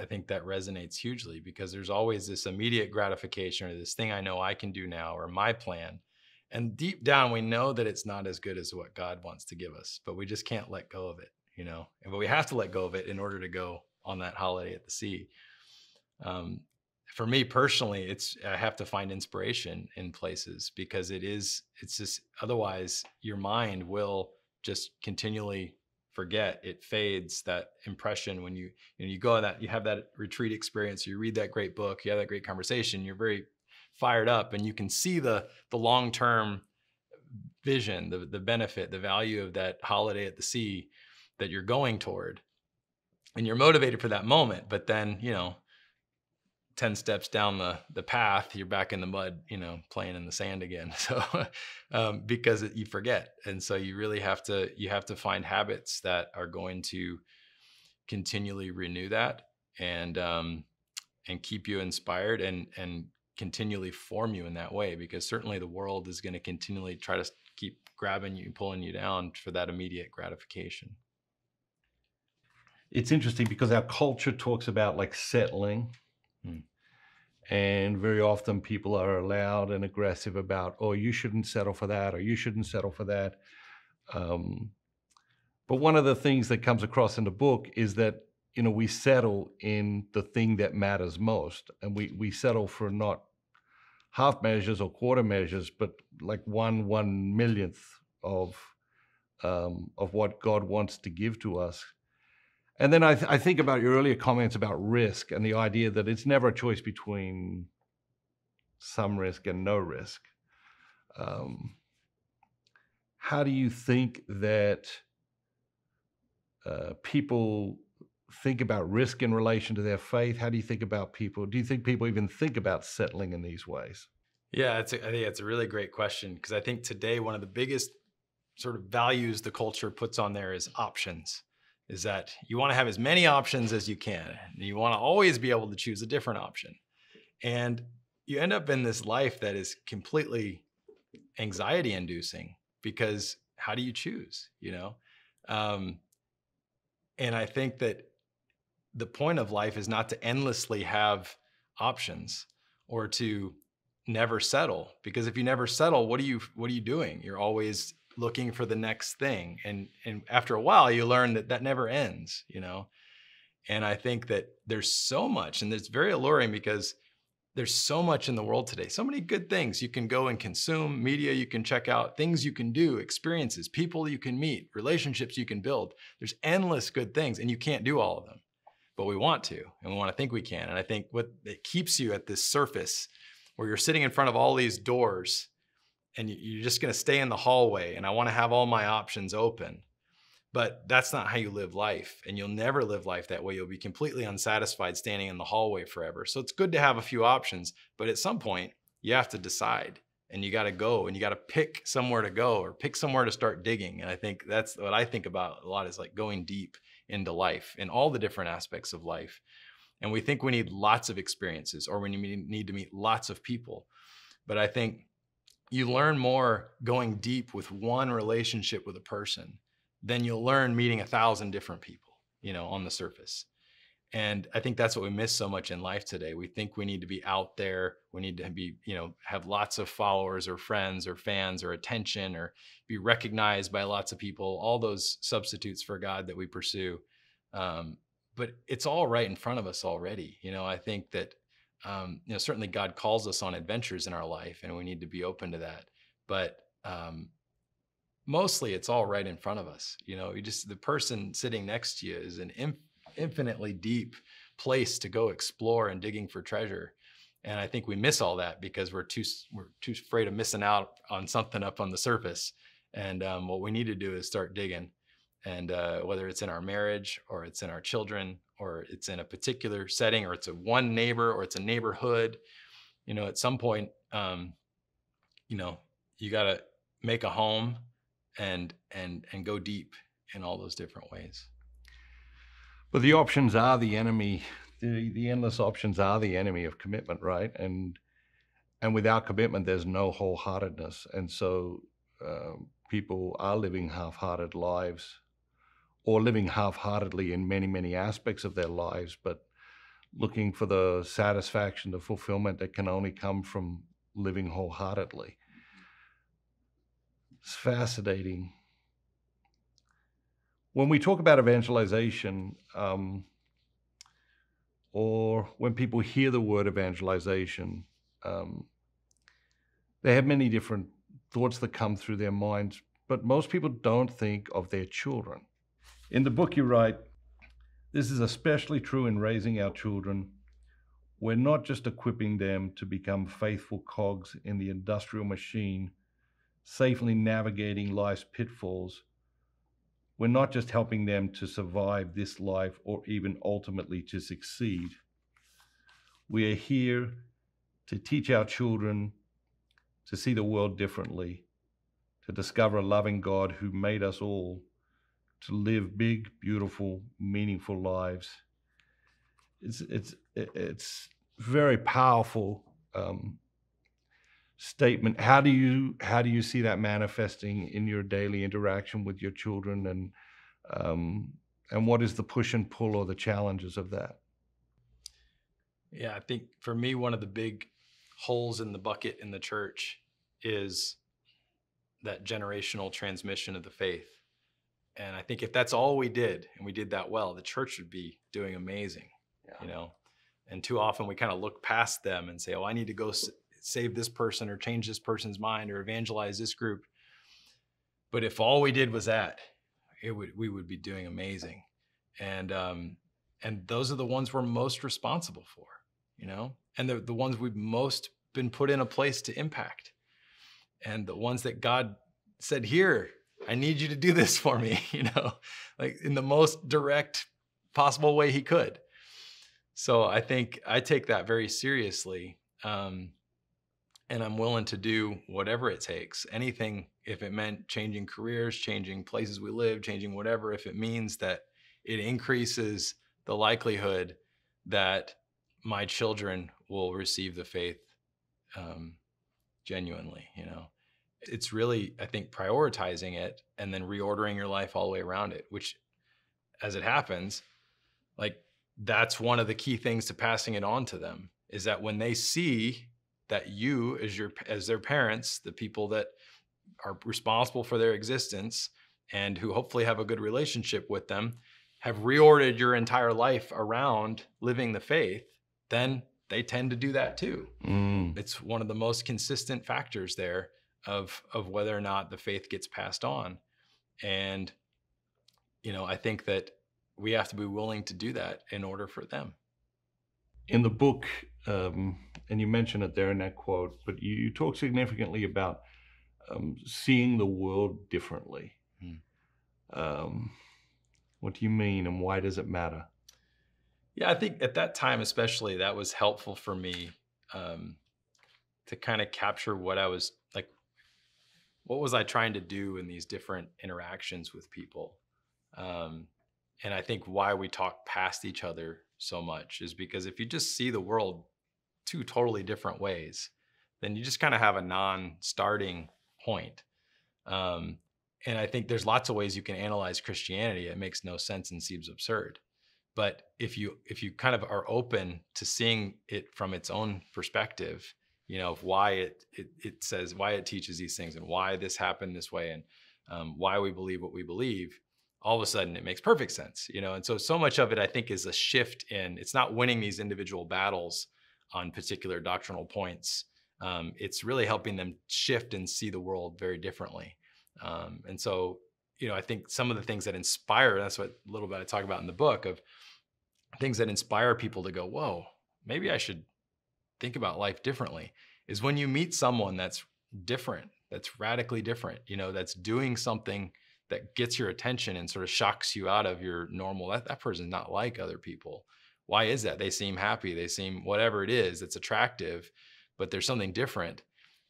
I think that resonates hugely because there's always this immediate gratification or this thing I know I can do now or my plan. And deep down, we know that it's not as good as what God wants to give us, but we just can't let go of it, you know? And but we have to let go of it in order to go on that holiday at the sea. Um, For me personally, it's I have to find inspiration in places because it is, it's just, otherwise your mind will just continually forget. It fades, that impression when you, you know, you go on that, you have that retreat experience, you read that great book, you have that great conversation, you're very fired up and you can see the, the long-term vision, the, the benefit, the value of that holiday at the sea that you're going toward. And you're motivated for that moment, but then, you know, ten steps down the, the path, you're back in the mud, you know, playing in the sand again. So, um, because it, you forget. And so you really have to, you have to find habits that are going to continually renew that and, um, and keep you inspired and, and continually form you in that way, because certainly the world is going to continually try to keep grabbing you, pulling you down for that immediate gratification. It's interesting because our culture talks about like settling. And very often people are loud and aggressive about, oh, you shouldn't settle for that, or you shouldn't settle for that. Um, but one of the things that comes across in the book is that, you know, we settle in the thing that matters most. And we, we settle for not half measures or quarter measures, but like one one millionth of, um, of what God wants to give to us. And then I, th I think about your earlier comments about risk and the idea that it's never a choice between some risk and no risk. Um, how do you think that uh, people think about risk in relation to their faith? How do you think about people? Do you think people even think about settling in these ways? Yeah, it's a, I think it's a really great question because I think today one of the biggest sort of values the culture puts on there is options. Is that you want to have as many options as you can. You want to always be able to choose a different option. And you end up in this life that is completely anxiety inducing because how do you choose, you know? Um, and I think that the point of life is not to endlessly have options or to never settle, because if you never settle, what are you, what are you doing? You're always looking for the next thing. And, and after a while, you learn that that never ends, you know? And I think that there's so much, and it's very alluring because there's so much in the world today, so many good things. You can go and consume media, you can check out things you can do, experiences, people you can meet, relationships you can build. There's endless good things and you can't do all of them, but we want to, and we want to think we can. And I think what it keeps you at this surface where you're sitting in front of all these doors and you're just gonna stay in the hallway and I wanna have all my options open. But that's not how you live life, and you'll never live life that way. You'll be completely unsatisfied standing in the hallway forever. So it's good to have a few options, but at some point you have to decide and you gotta go and you gotta pick somewhere to go or pick somewhere to start digging. And I think that's what I think about a lot, is like going deep into life in all the different aspects of life. And we think we need lots of experiences or we need to meet lots of people. But I think you learn more going deep with one relationship with a person than you'll learn meeting a thousand different people, you know, on the surface. And I think that's what we miss so much in life today. We think we need to be out there. We need to be, you know, have lots of followers or friends or fans or attention or be recognized by lots of people, all those substitutes for God that we pursue. Um, but it's all right in front of us already. You know, I think that Um, you know, certainly God calls us on adventures in our life and we need to be open to that. But um, mostly it's all right in front of us. You know, you just, the person sitting next to you is an in, infinitely deep place to go explore and digging for treasure. And I think we miss all that because we're too, we're too afraid of missing out on something up on the surface. And um, what we need to do is start digging. And uh, whether it's in our marriage or it's in our children, or it's in a particular setting, or it's a one neighbor, or it's a neighborhood, you know, at some point, um, you know, you gotta make a home and and and go deep in all those different ways. But the options are the enemy. The, the endless options are the enemy of commitment, right? And and without commitment, there's no wholeheartedness. And so uh, people are living half-hearted lives, or living half-heartedly in many, many aspects of their lives, but looking for the satisfaction, the fulfillment that can only come from living wholeheartedly. It's fascinating. When we talk about evangelization, um, or when people hear the word evangelization, um, they have many different thoughts that come through their minds, but most people don't think of their children. In the book you write, "This is especially true in raising our children. We're not just equipping them to become faithful cogs in the industrial machine, safely navigating life's pitfalls. We're not just helping them to survive this life or even ultimately to succeed. We are here to teach our children to see the world differently, to discover a loving God who made us all, to live big, beautiful, meaningful lives." It's, it's, it's very powerful um, statement. How do you, how do you see that manifesting in your daily interaction with your children, and, um, and what is the push and pull or the challenges of that? Yeah, I think for me, one of the big holes in the bucket in the church is that generational transmission of the faith. And I think if that's all we did, and we did that well, the church would be doing amazing, yeah. you know? And too often we kind of look past them and say, oh, I need to go s save this person or change this person's mind or evangelize this group. But if all we did was that, it would, we would be doing amazing. And, um, and those are the ones we're most responsible for, you know? And they're the ones we've most been put in a place to impact. And the ones that God said, here, I need you to do this for me, you know, like in the most direct possible way he could. So I think I take that very seriously. Um, and I'm willing to do whatever it takes, anything, if it meant changing careers, changing places we live, changing whatever, if it means that it increases the likelihood that my children will receive the faith um, genuinely, you know. It's really, I think, prioritizing it and then reordering your life all the way around it, which as it happens, like that's one of the key things to passing it on to them, is that when they see that you as your, as their parents, the people that are responsible for their existence and who hopefully have a good relationship with them, have reordered your entire life around living the faith, then they tend to do that too. Mm. It's one of the most consistent factors there. Of, of whether or not the faith gets passed on. And, you know, I think that we have to be willing to do that in order for them. In the book, um, and you mention it there in that quote, but you, you talk significantly about um, seeing the world differently. Mm. Um, what do you mean, and why does it matter? Yeah, I think at that time especially, that was helpful for me um, to kind of capture what I was, like, what was I trying to do in these different interactions with people? Um, and I think why we talk past each other so much is because if you just see the world two totally different ways, then you just kind of have a non-starting point. Um, and I think there's lots of ways you can analyze Christianity. It makes no sense and seems absurd. But if you, if you kind of are open to seeing it from its own perspective, you know, of why it, it, it says, why it teaches these things and why this happened this way and um, why we believe what we believe, all of a sudden it makes perfect sense, you know? And so, so much of it, I think, is a shift in, it's not winning these individual battles on particular doctrinal points. Um, it's really helping them shift and see the world very differently. Um, and so, you know, I think some of the things that inspire, that's what a little bit I talk about in the book, of things that inspire people to go, whoa, maybe I should think about life differently, is when you meet someone that's different, that's radically different, you know, that's doing something that gets your attention and sort of shocks you out of your normal, that, that person's not like other people. Why is that? They seem happy. They seem whatever it is that's attractive, but there's something different.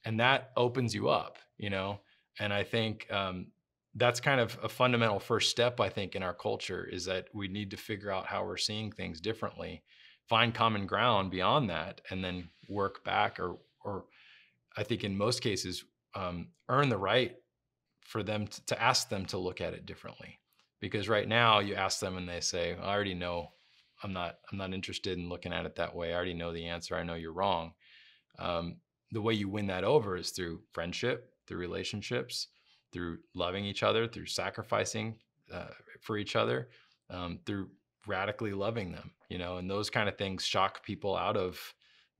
And that opens you up, you know? And I think um, that's kind of a fundamental first step, I think, in our culture, is that we need to figure out how we're seeing things differently, find common ground beyond that, and then work back, or, or I think in most cases, um, earn the right for them to, to ask them to look at it differently. Because right now you ask them and they say, I already know, I'm not, I'm not interested in looking at it that way. I already know the answer. I know you're wrong. Um, the way you win that over is through friendship, through relationships, through loving each other, through sacrificing uh, for each other, um, through radically loving them, you know, and those kind of things shock people out of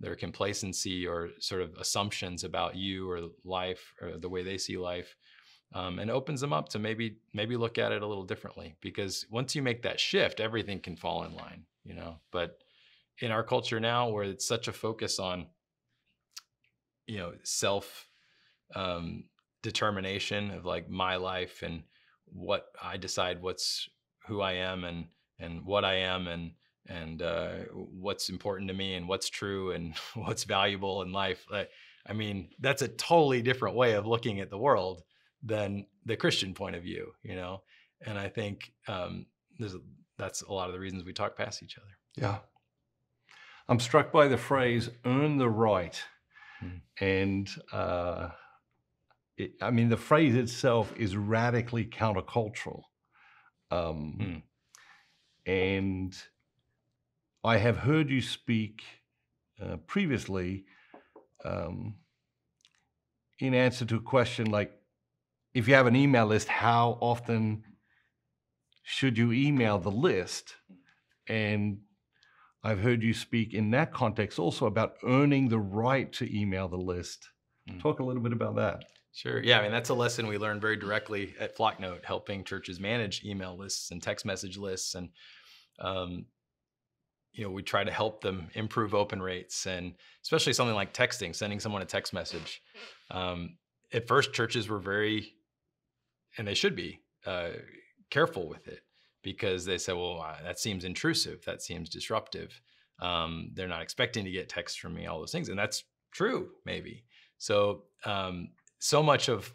their complacency or sort of assumptions about you or life or the way they see life, um, and opens them up to maybe maybe look at it a little differently. Because once you make that shift, everything can fall in line, you know. But in our culture now, where it's such a focus on, you know, self um, determination of like my life and what I decide, what's who I am and and what I am and and uh, what's important to me and what's true and what's valuable in life. I, I mean, that's a totally different way of looking at the world than the Christian point of view, you know? And I think um, there's a, that's a lot of the reasons we talk past each other. Yeah. I'm struck by the phrase, earn the right. Mm-hmm. And uh, it, I mean, the phrase itself is radically countercultural. Um, mm. And I have heard you speak uh, previously um, in answer to a question like, if you have an email list, how often should you email the list? And I've heard you speak in that context also about earning the right to email the list. Mm. Talk a little bit about that. Sure. Yeah, I mean, that's a lesson we learned very directly at Flocknote, helping churches manage email lists and text message lists. And um, you know, we try to help them improve open rates, and especially something like texting, sending someone a text message. Um, at first, churches were very, and they should be, uh, careful with it, because they said, well, that seems intrusive. That seems disruptive. Um, they're not expecting to get texts from me, all those things. And that's true, maybe. So, um, so much of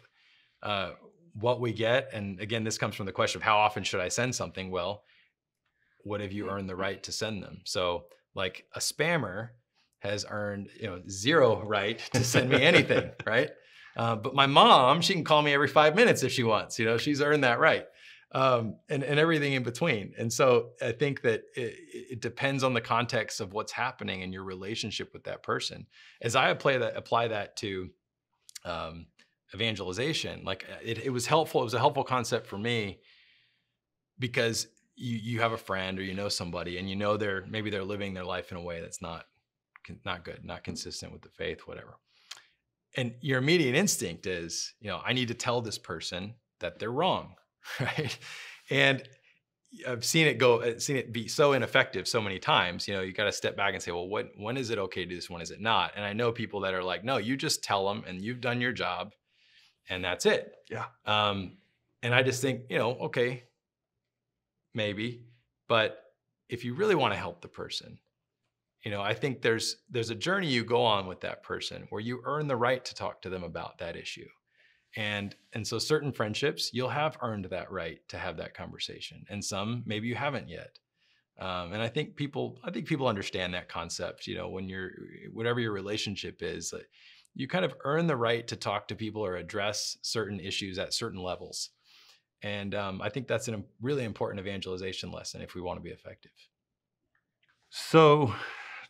uh, what we get, and again, this comes from the question of how often should I send something? Well, what have you earned the right to send them? So like a spammer has earned, you know, zero right to send me anything, right? Uh, but my mom, she can call me every five minutes if she wants, you know, she's earned that right. Um, and, and everything in between. And so I think that it, it depends on the context of what's happening in your relationship with that person. As I apply that, apply that to um, evangelization, like it, it was helpful. It was a helpful concept for me, because You, you have a friend or you know somebody, and you know they're maybe they're living their life in a way that's not not good, not consistent with the faith, whatever. And your immediate instinct is, you know, I need to tell this person that they're wrong, right? And I've seen it go, I've seen it be so ineffective so many times. You know, you got to step back and say, well, what when is it okay to do this? When is it not? And I know people that are like, no, you just tell them, and you've done your job, and that's it. Yeah. Um, and I just think, you know, okay. Maybe, but if you really want to help the person, you know, I think there's there's a journey you go on with that person where you earn the right to talk to them about that issue. And, and so certain friendships, you'll have earned that right to have that conversation. And some, maybe you haven't yet. Um, and I think people, I think people understand that concept, you know, when you're, whatever your relationship is, you kind of earn the right to talk to people or address certain issues at certain levels. And um, I think that's a really important evangelization lesson if we want to be effective. So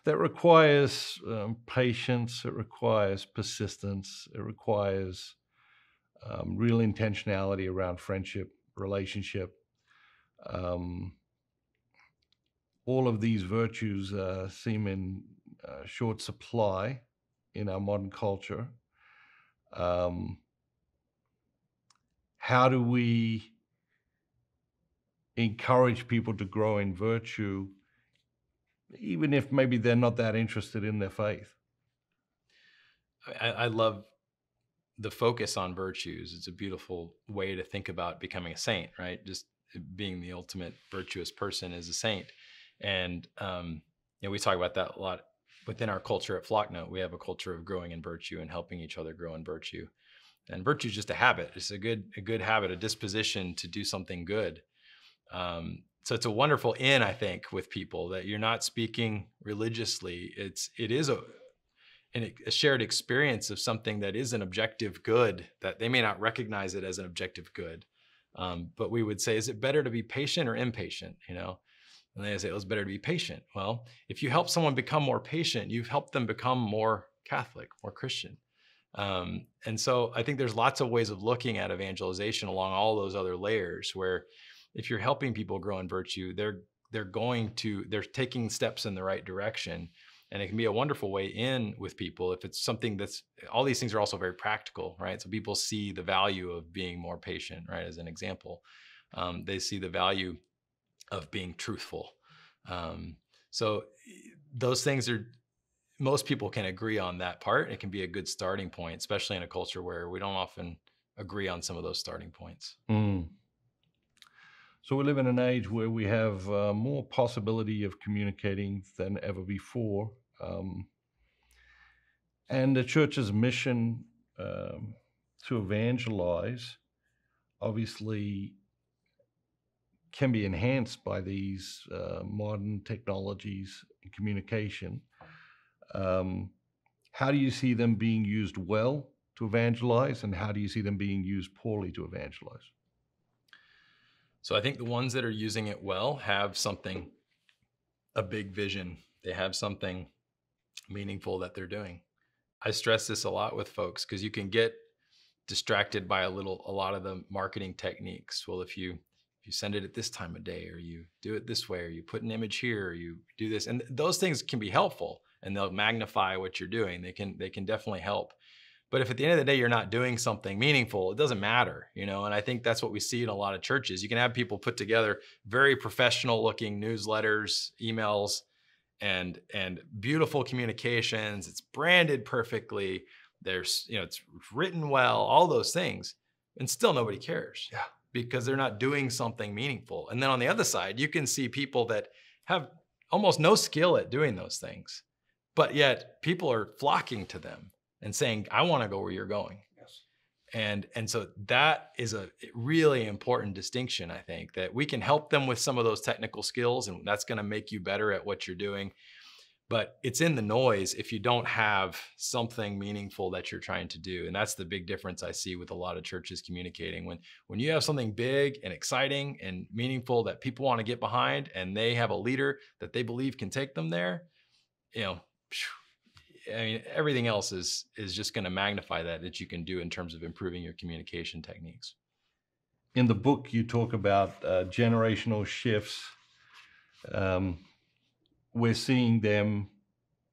that requires um, patience, it requires persistence, it requires um, real intentionality around friendship, relationship. Um, all of these virtues uh, seem in uh, short supply in our modern culture. Um, How do we encourage people to grow in virtue, even if maybe they're not that interested in their faith? I, I love the focus on virtues. It's a beautiful way to think about becoming a saint, right? Just being the ultimate virtuous person is a saint. And um, you know, we talk about that a lot within our culture at Flocknote. We have a culture of growing in virtue and helping each other grow in virtue. And virtue is just a habit. It's a good, a good habit, a disposition to do something good. Um, so it's a wonderful in, I think, with people that you're not speaking religiously. It's, it is a, an, a shared experience of something that is an objective good, that they may not recognize it as an objective good. Um, but we would say, is it better to be patient or impatient? You know, and they say, oh, it's better to be patient. Well, if you help someone become more patient, you've helped them become more Catholic, more Christian. Um, and so I think there's lots of ways of looking at evangelization along all those other layers, where if you're helping people grow in virtue, they're, they're going to, they're taking steps in the right direction. And it can be a wonderful way in with people if it's something that's, all these things are also very practical, right? So people see the value of being more patient, right? As an example, um, they see the value of being truthful. Um, so those things are, most people can agree on that part. It can be a good starting point, especially in a culture where we don't often agree on some of those starting points. Mm. So we live in an age where we have uh, more possibility of communicating than ever before. Um, and the church's mission um, to evangelize obviously can be enhanced by these uh, modern technologies and communication. Um, how do you see them being used well to evangelize, and how do you see them being used poorly to evangelize? So I think the ones that are using it well have something, a big vision. They have something meaningful that they're doing. I stress this a lot with folks, because you can get distracted by a little, a lot of the marketing techniques. Well, if you you send it at this time of day, or you do it this way, or you put an image here, or you do this. And those things can be helpful, and they'll magnify what you're doing. They can, they can definitely help. But if at the end of the day, you're not doing something meaningful, it doesn't matter, you know? And I think that's what we see in a lot of churches. You can have people put together very professional looking newsletters, emails, and, and beautiful communications. It's branded perfectly. There's, you know, it's written well, all those things. And still nobody cares. Yeah. Because they're not doing something meaningful. And then on the other side, you can see people that have almost no skill at doing those things, but yet people are flocking to them and saying, I wanna go where you're going. Yes. And, and so that is a really important distinction, I think, that we can help them with some of those technical skills, and that's gonna make you better at what you're doing. But it's in the noise if you don't have something meaningful that you're trying to do. And that's the big difference I see with a lot of churches communicating. When, when you have something big and exciting and meaningful that people want to get behind, and they have a leader that they believe can take them there, you know, I mean, everything else is, is just going to magnify that, that you can do in terms of improving your communication techniques. In the book, you talk about uh, generational shifts. Um, We're seeing them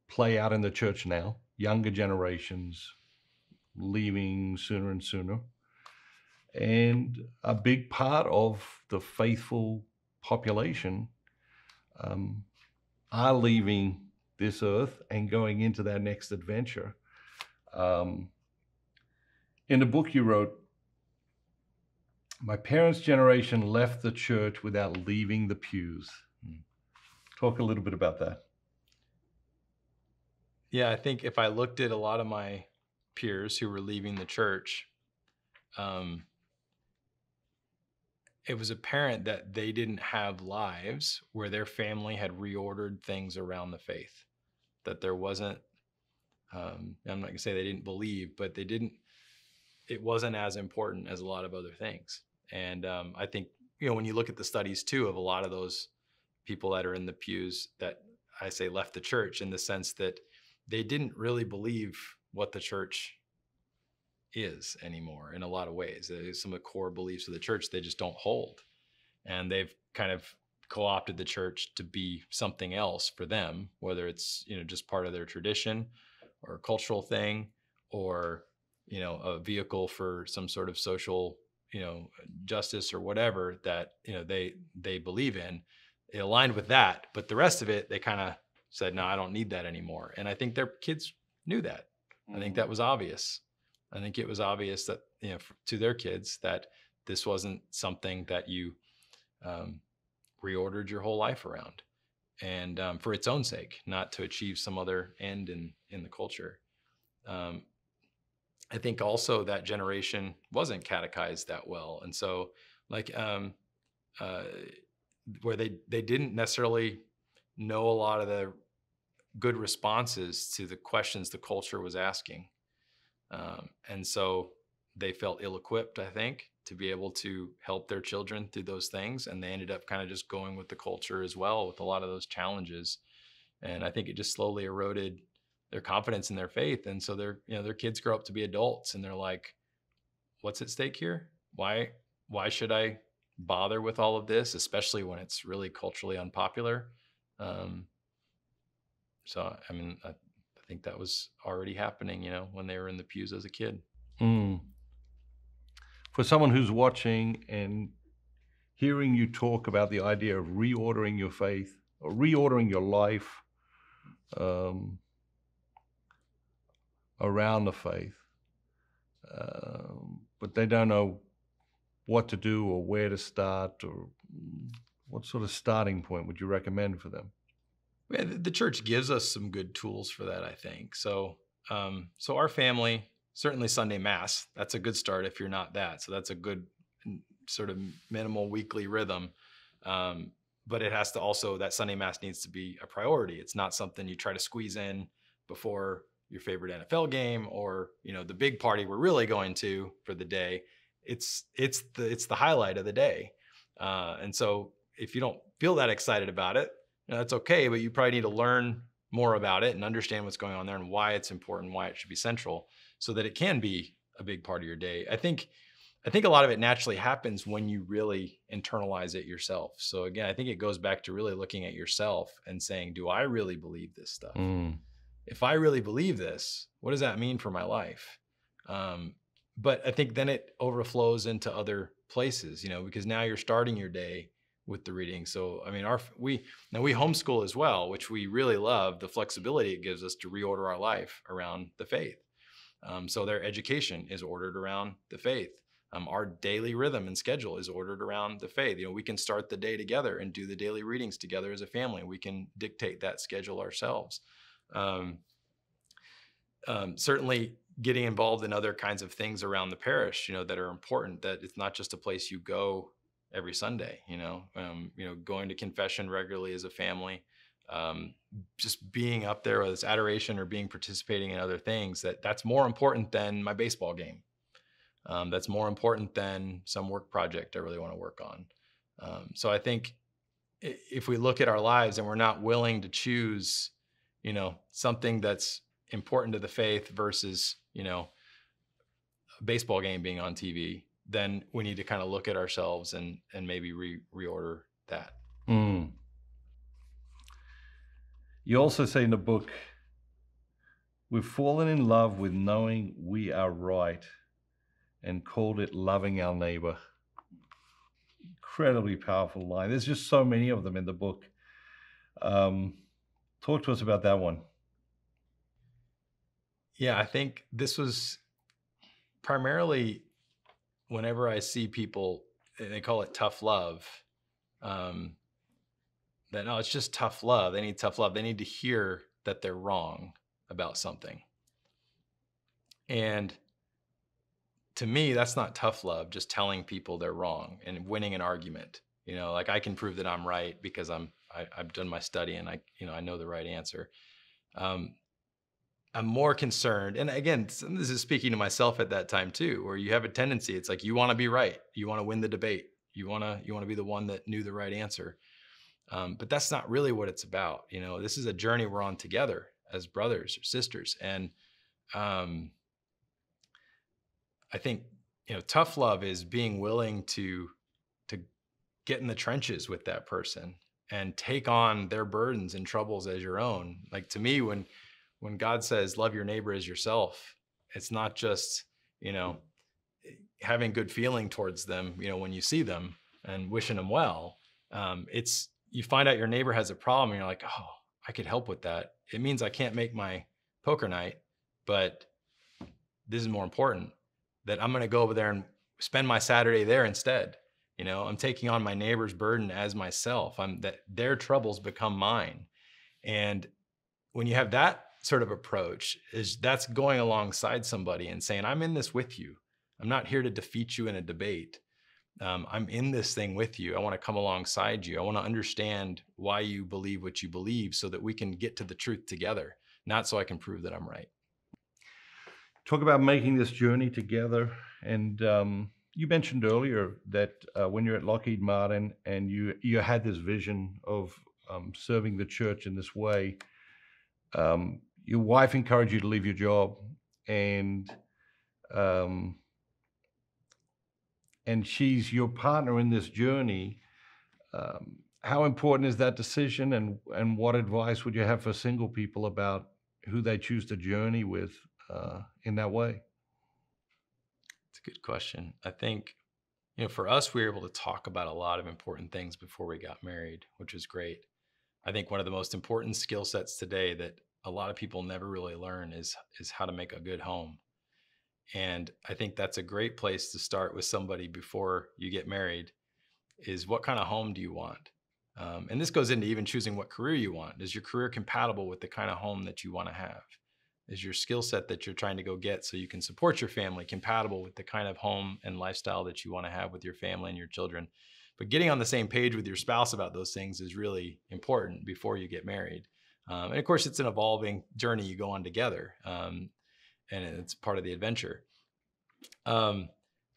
play out in the church now, younger generations leaving sooner and sooner. And a big part of the faithful population um, are leaving this earth and going into their next adventure. Um, in the book you wrote, my parents' generation left the church without leaving the pews. Talk a little bit about that. Yeah, I think if I looked at a lot of my peers who were leaving the church, um, it was apparent that they didn't have lives where their family had reordered things around the faith, that there wasn't, um, I'm not gonna say they didn't believe, but they didn't, it wasn't as important as a lot of other things. And um, I think, you know, when you look at the studies too of a lot of those people that are in the pews that I say left the church, in the sense that they didn't really believe what the church is anymore in a lot of ways. Some of the core beliefs of the church, they just don't hold. And they've kind of co-opted the church to be something else for them, whether it's, you know, just part of their tradition or a cultural thing, or, you know, a vehicle for some sort of social, you know, justice or whatever that, you know, they, they believe in. It aligned with that, but the rest of it, they kind of said, no, I don't need that anymore. And I think their kids knew that. Mm-hmm. I think that was obvious. I think it was obvious that, you know, to their kids, that this wasn't something that you um, reordered your whole life around, and um, for its own sake, not to achieve some other end in, in the culture. Um, I think also that generation wasn't catechized that well. And so like um, uh, where they, they didn't necessarily know a lot of the good responses to the questions the culture was asking. Um, and so they felt ill-equipped, I think, to be able to help their children through those things. And they ended up kind of just going with the culture as well with a lot of those challenges. And I think it just slowly eroded their confidence in their faith. And so their, you know, their kids grow up to be adults and they're like, what's at stake here? Why, why should I bother with all of this, especially when it's really culturally unpopular? Um, so, I mean, I, I think that was already happening, you know, when they were in the pews as a kid. Mm. For someone who's watching and hearing you talk about the idea of reordering your faith or reordering your life, um, around the faith, um, but they don't know what to do or where to start, or what sort of starting point would you recommend for them? Yeah, the church gives us some good tools for that, I think. So, um, so our family, certainly Sunday Mass, that's a good start if you're not that. So that's a good sort of minimal weekly rhythm. Um, but it has to also, that Sunday Mass needs to be a priority. It's not something you try to squeeze in before your favorite N F L game, or, you know, the big party we're really going to for the day. It's, it's the, it's the highlight of the day. Uh, and so if you don't feel that excited about it, you know, that's okay, but you probably need to learn more about it and understand what's going on there and why it's important, why it should be central, so that it can be a big part of your day. I think, I think a lot of it naturally happens when you really internalize it yourself. So again, I think it goes back to really looking at yourself and saying, do I really believe this stuff? Mm. If I really believe this, what does that mean for my life? Um, but I think then it overflows into other places, you know, because now you're starting your day with the reading. So, I mean, our, we, now we homeschool as well, which we really love the flexibility it gives us to reorder our life around the faith. Um, so their education is ordered around the faith. Um, our daily rhythm and schedule is ordered around the faith. You know, we can start the day together and do the daily readings together as a family. We can dictate that schedule ourselves. Um, um, certainly getting involved in other kinds of things around the parish, you know, that are important, that it's not just a place you go every Sunday, you know, um, you know, going to confession regularly as a family, um, just being up there, whether it's adoration or being participating in other things, that that's more important than my baseball game. Um, that's more important than some work project I really want to work on. Um, so I think if we look at our lives and we're not willing to choose, you know, something that's important to the faith versus, you know, a baseball game being on T V, then we need to kind of look at ourselves and and maybe re reorder that. Mm. You also say in the book, we've fallen in love with knowing we are right and called it loving our neighbor. Incredibly powerful line. There's just so many of them in the book. Um, Talk to us about that one. Yeah, I think this was primarily whenever I see people, they call it tough love, um, that, no, it's just tough love. They need tough love. They need to hear that they're wrong about something. And to me, that's not tough love, just telling people they're wrong and winning an argument. You know, like I can prove that I'm right because I'm, I, I've done my study and I, you know, I know the right answer. Um, I'm more concerned. And again, this is speaking to myself at that time too, where you have a tendency, it's like, you want to be right. You want to win the debate. You want to, you want to be the one that knew the right answer. Um, but that's not really what it's about. You know, this is a journey we're on together as brothers or sisters. And, um, I think, you know, tough love is being willing to, get in the trenches with that person and take on their burdens and troubles as your own. Like to me, when, when God says, love your neighbor as yourself, it's not just, you know, having good feeling towards them, you know, when you see them and wishing them well, um, it's, you find out your neighbor has a problem and you're like, oh, I could help with that. It means I can't make my poker night, but this is more important, that I'm going to go over there and spend my Saturday there instead. You know, I'm taking on my neighbor's burden as myself. I'm that their troubles become mine. And when you have that sort of approach is that's going alongside somebody and saying, I'm in this with you. I'm not here to defeat you in a debate. Um, I'm in this thing with you. I want to come alongside you. I want to understand why you believe what you believe so that we can get to the truth together, not so I can prove that I'm right. Talk about making this journey together. And um, you mentioned earlier that uh, when you're at Lockheed Martin and you, you had this vision of um, serving the church in this way, um, your wife encouraged you to leave your job and um, and she's your partner in this journey. Um, how important is that decision, and, and what advice would you have for single people about who they choose to journey with uh, in that way? It's a good question. I think, you know, for us, we were able to talk about a lot of important things before we got married, which was great. I think one of the most important skill sets today that a lot of people never really learn is, is how to make a good home. And I think that's a great place to start with somebody before you get married is what kind of home do you want? Um, and this goes into even choosing what career you want. Is your career compatible with the kind of home that you want to have? Is your skill set that you're trying to go get so you can support your family compatible with the kind of home and lifestyle that you want to have with your family and your children? But getting on the same page with your spouse about those things is really important before you get married. Um, and of course, it's an evolving journey you go on together. Um, and it's part of the adventure. Um,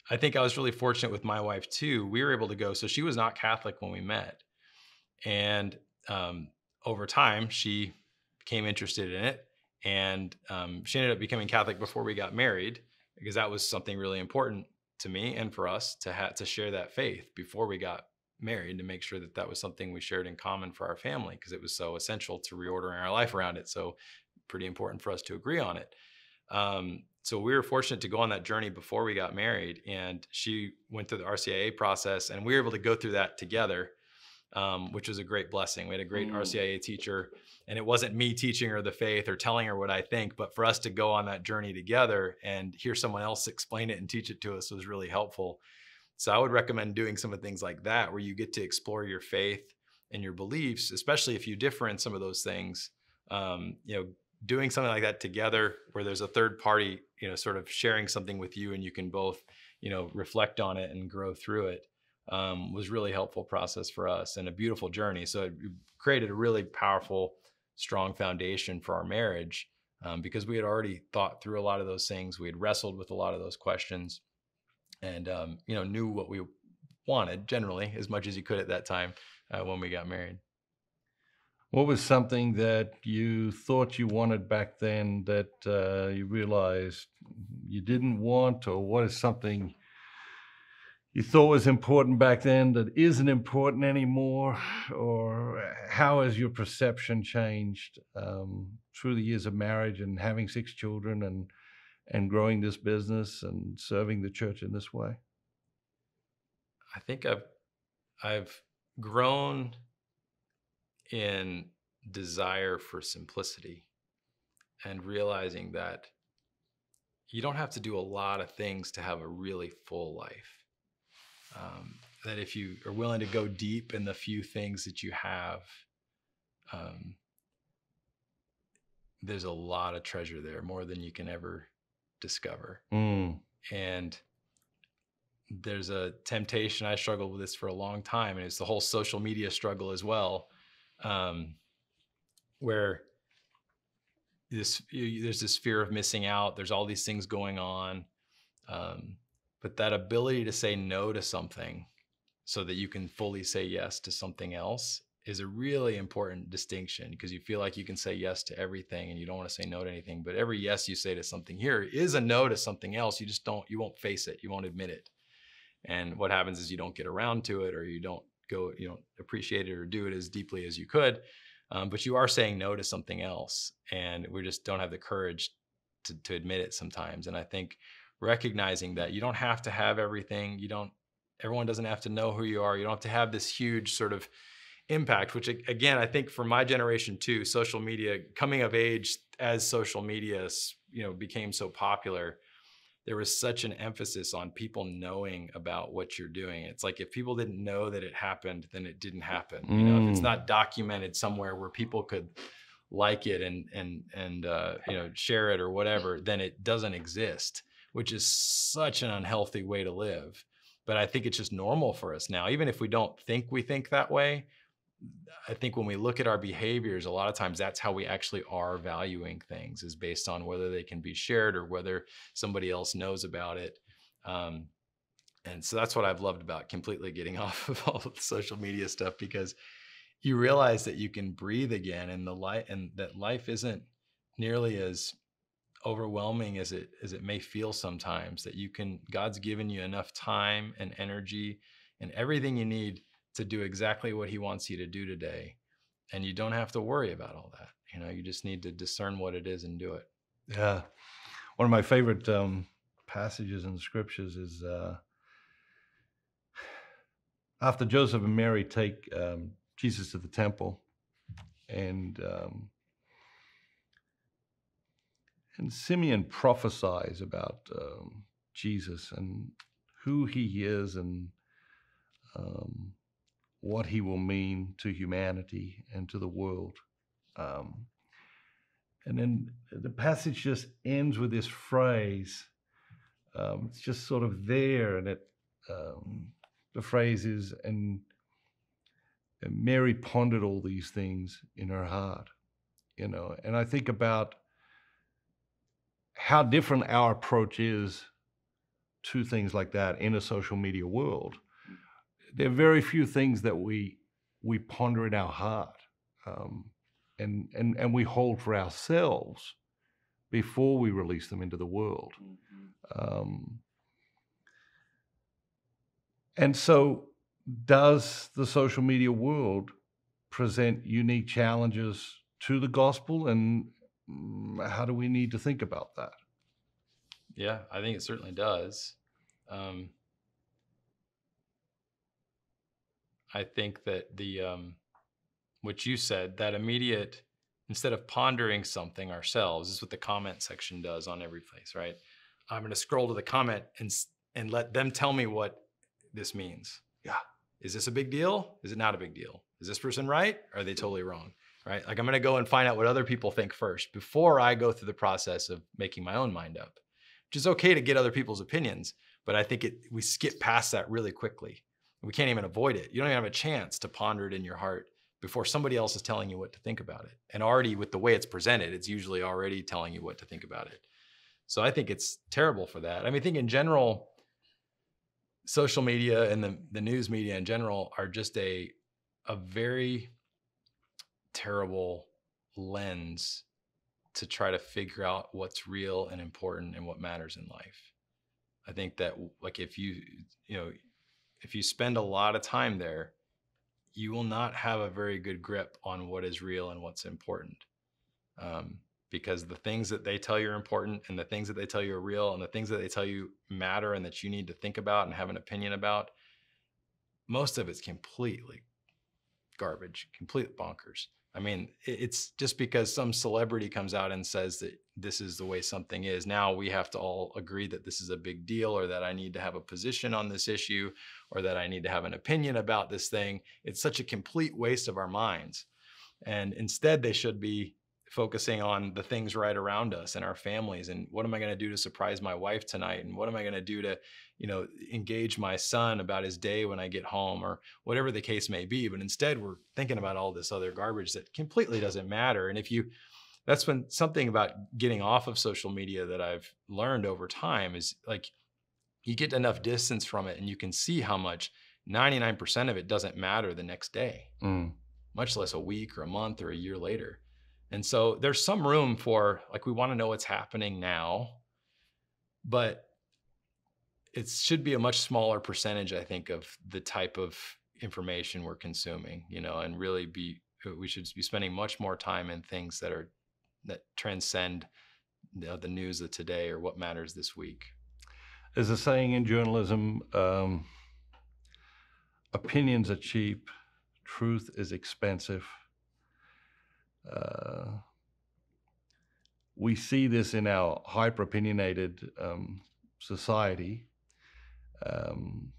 I think I was really fortunate with my wife too. We were able to go, so she was not Catholic when we met. And um, over time, she became interested in it. And um, she ended up becoming Catholic before we got married, because that was something really important to me and for us to ha to share that faith before we got married, to make sure that that was something we shared in common for our family, because it was so essential to reordering our life around it. So pretty important for us to agree on it. Um, so we were fortunate to go on that journey before we got married, and she went through the R C I A process and we were able to go through that together, um, which was a great blessing. We had a great mm. R C I A teacher, and it wasn't me teaching her the faith or telling her what I think, but for us to go on that journey together and hear someone else explain it and teach it to us was really helpful. So I would recommend doing some of things like that, where you get to explore your faith and your beliefs, especially if you differ in some of those things, um, you know, doing something like that together where there's a third party, you know, sort of sharing something with you and you can both, you know, reflect on it and grow through it, um, was really helpful process for us and a beautiful journey. So it created a really powerful, strong foundation for our marriage, um, because we had already thought through a lot of those things. We had wrestled with a lot of those questions and, um, you know, knew what we wanted generally as much as you could at that time uh, when we got married. What was something that you thought you wanted back then that uh, you realized you didn't want, or what is something you thought was important back then that isn't important anymore, or how has your perception changed um, through the years of marriage and having six children and, and growing this business and serving the church in this way? I think I've, I've grown in desire for simplicity and realizing that you don't have to do a lot of things to have a really full life. Um, that if you are willing to go deep in the few things that you have, um, there's a lot of treasure there, more than you can ever discover. Mm. And there's a temptation, I struggled with this for a long time, and it's the whole social media struggle as well. Um, where this, you, there's this fear of missing out. There's all these things going on. Um, but that ability to say no to something so that you can fully say yes to something else is a really important distinction, because you feel like you can say yes to everything and you don't want to say no to anything, but every yes you say to something here is a no to something else. You just don't, you won't face it. You won't admit it. And what happens is you don't get around to it, or you don't go, you know, appreciate it or do it as deeply as you could. Um, but you are saying no to something else. And we just don't have the courage to, to admit it sometimes. And I think recognizing that you don't have to have everything, you don't, everyone doesn't have to know who you are. You don't have to have this huge sort of impact, which again, I think for my generation too, social media, coming of age as social media, you know, became so popular, there was such an emphasis on people knowing about what you're doing. It's like, if people didn't know that it happened, then it didn't happen. You know, if it's not documented somewhere where people could like it and and and uh, you know, share it or whatever, then it doesn't exist, which is such an unhealthy way to live. But I think it's just normal for us now. Even if we don't think we think that way, I think when we look at our behaviors, a lot of times that's how we actually are valuing things, is based on whether they can be shared or whether somebody else knows about it. Um, and so that's what I've loved about completely getting off of all of the social media stuff, because you realize that you can breathe again, and the light, and that life isn't nearly as overwhelming as it as it may feel sometimes, that you can, God's given you enough time and energy and everything you need to do exactly what he wants you to do today. And you don't have to worry about all that. You know, you just need to discern what it is and do it. Yeah. One of my favorite um, passages in the scriptures is uh, after Joseph and Mary take um, Jesus to the temple, and um, and Simeon prophesies about um, Jesus and who he is, and um, what he will mean to humanity and to the world. Um, and then the passage just ends with this phrase. Um, it's just sort of there, and it, um, the phrase is, and, and Mary pondered all these things in her heart, you know. And I think about how different our approach is to things like that in a social media world. There are very few things that we we ponder in our heart, um, and and and we hold for ourselves before we release them into the world. Mm-hmm. Um, and so, does the social media world present unique challenges to the gospel, and how do we need to think about that? Yeah, I think it certainly does. Um, I think that the, um, what you said, that immediate, instead of pondering something ourselves, is what the comment section does on every place, right? I'm gonna scroll to the comment and and let them tell me what this means. Yeah. Is this a big deal? Is it not a big deal? Is this person right? Or are they totally wrong, right? Like, I'm gonna go and find out what other people think first before I go through the process of making my own mind up, which is okay to get other people's opinions, but I think it we skip past that really quickly. We can't even avoid it. You don't even have a chance to ponder it in your heart before somebody else is telling you what to think about it. And already with the way it's presented, it's usually already telling you what to think about it. So I think it's terrible for that. I mean, I think in general, social media and the, the news media in general are just a, a very terrible lens to try to figure out what's real and important and what matters in life. I think that, like, if you, you know, if you spend a lot of time there, you will not have a very good grip on what is real and what's important. Um, because the things that they tell you are important, and the things that they tell you are real, and the things that they tell you matter and that you need to think about and have an opinion about, most of it's completely garbage, complete bonkers. I mean, it's just because some celebrity comes out and says that this is the way something is, now we have to all agree that this is a big deal, or that I need to have a position on this issue, or that I need to have an opinion about this thing. It's such a complete waste of our minds. And instead, they should be focusing on the things right around us and our families. And what am I going to do to surprise my wife tonight? And what am I going to do to, you know, engage my son about his day when I get home, or whatever the case may be. But instead, we're thinking about all this other garbage that completely doesn't matter. And if you, that's when something about getting off of social media that I've learned over time is, like, you get enough distance from it and you can see how much ninety-nine percent of it doesn't matter the next day, mm. much less a week or a month or a year later. And so there's some room for, like, we want to know what's happening now, but it should be a much smaller percentage, I think, of the type of information we're consuming, you know, and really be, we should be spending much more time in things that are, that transcend the, the news of today or what matters this week. There's a saying in journalism, um, opinions are cheap, truth is expensive. Uh, we see this in our hyper-opinionated um, society. Um,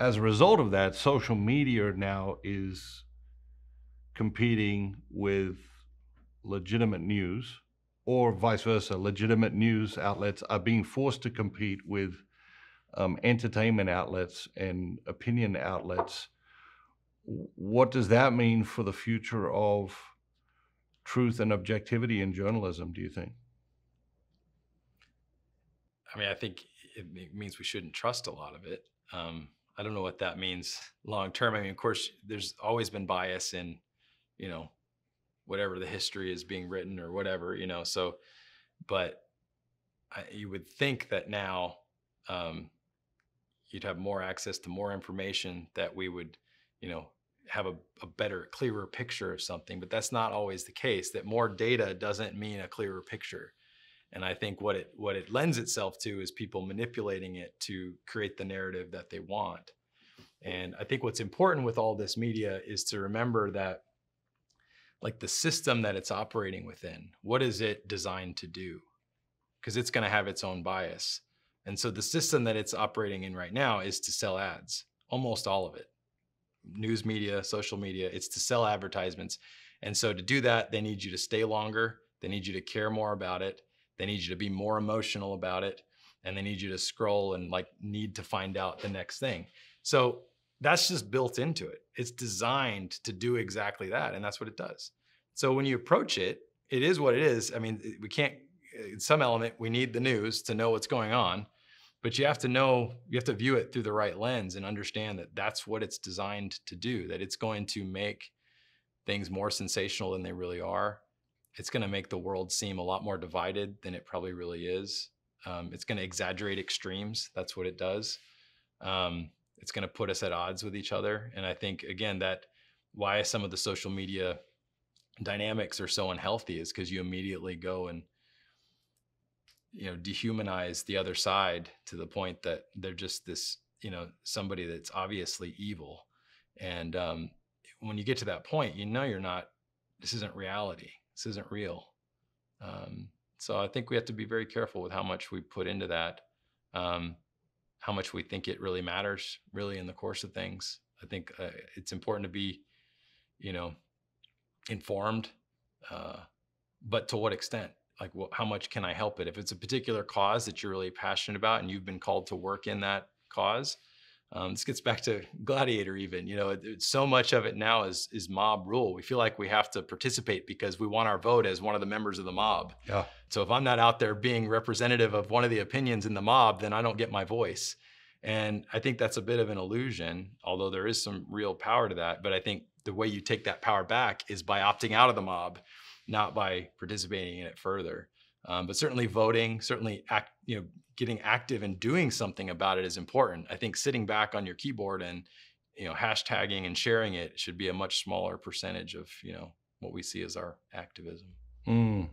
as a result of that, social media now is competing with legitimate news, or vice versa, legitimate news outlets are being forced to compete with um, entertainment outlets and opinion outlets. What does that mean for the future of truth and objectivity in journalism, do you think? I mean, I think it means we shouldn't trust a lot of it. Um, I don't know what that means long term. I mean, of course, there's always been bias in, you know, whatever the history is being written or whatever, you know, so, but I, you would think that now um, you'd have more access to more information, that we would, you know, have a, a better, clearer picture of something, but that's not always the case. That more data doesn't mean a clearer picture. And I think what it what it lends itself to is people manipulating it to create the narrative that they want. And I think what's important with all this media is to remember that, like, the system that it's operating within, what is it designed to do? Because it's going to have its own bias. And so the system that it's operating in right now is to sell ads, almost all of it. News media, social media, it's to sell advertisements. And so to do that, they need you to stay longer. They need you to care more about it. They need you to be more emotional about it, and they need you to scroll and, like, need to find out the next thing. So that's just built into it. It's designed to do exactly that, and that's what it does. So when you approach it, it is what it is. I mean, we can't, in some element, we need the news to know what's going on, but you have to know, you have to view it through the right lens and understand that that's what it's designed to do, that it's going to make things more sensational than they really are. It's going to make the world seem a lot more divided than it probably really is. Um, it's going to exaggerate extremes. That's what it does. Um, it's going to put us at odds with each other. And I think, again, that why some of the social media dynamics are so unhealthy is because you immediately go and, you know, dehumanize the other side to the point that they're just this, you know, somebody that's obviously evil. And um, when you get to that point, you know, you're not, this isn't reality. This isn't real. Um, so I think we have to be very careful with how much we put into that, um, how much we think it really matters, really, in the course of things. I think uh, it's important to be, you know, informed, uh, but to what extent? Like, wh how much can I help it? If it's a particular cause that you're really passionate about and you've been called to work in that cause, um, this gets back to Gladiator even, you know, it, it, so much of it now is, is mob rule. We feel like we have to participate because we want our vote as one of the members of the mob. Yeah. So if I'm not out there being representative of one of the opinions in the mob, then I don't get my voice. And I think that's a bit of an illusion, although there is some real power to that. But I think the way you take that power back is by opting out of the mob, not by participating in it further. Um, but certainly voting, certainly act, you know, getting active and doing something about it is important. I think sitting back on your keyboard and, you know, hashtagging and sharing it should be a much smaller percentage of, you know, what we see as our activism. Mm.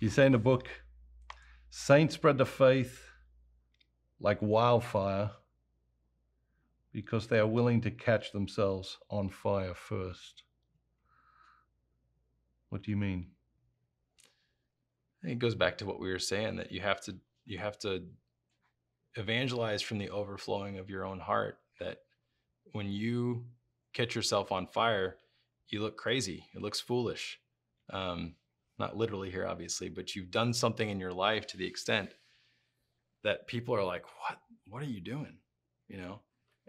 You say in the book, saints spread the faith like wildfire because they are willing to catch themselves on fire first. What do you mean? It goes back to what we were saying, that you have to you have to evangelize from the overflowing of your own heart. That when you catch yourself on fire, you look crazy. It looks foolish. Um, not literally here, obviously, but you've done something in your life to the extent that people are like, "What? What are you doing?" You know.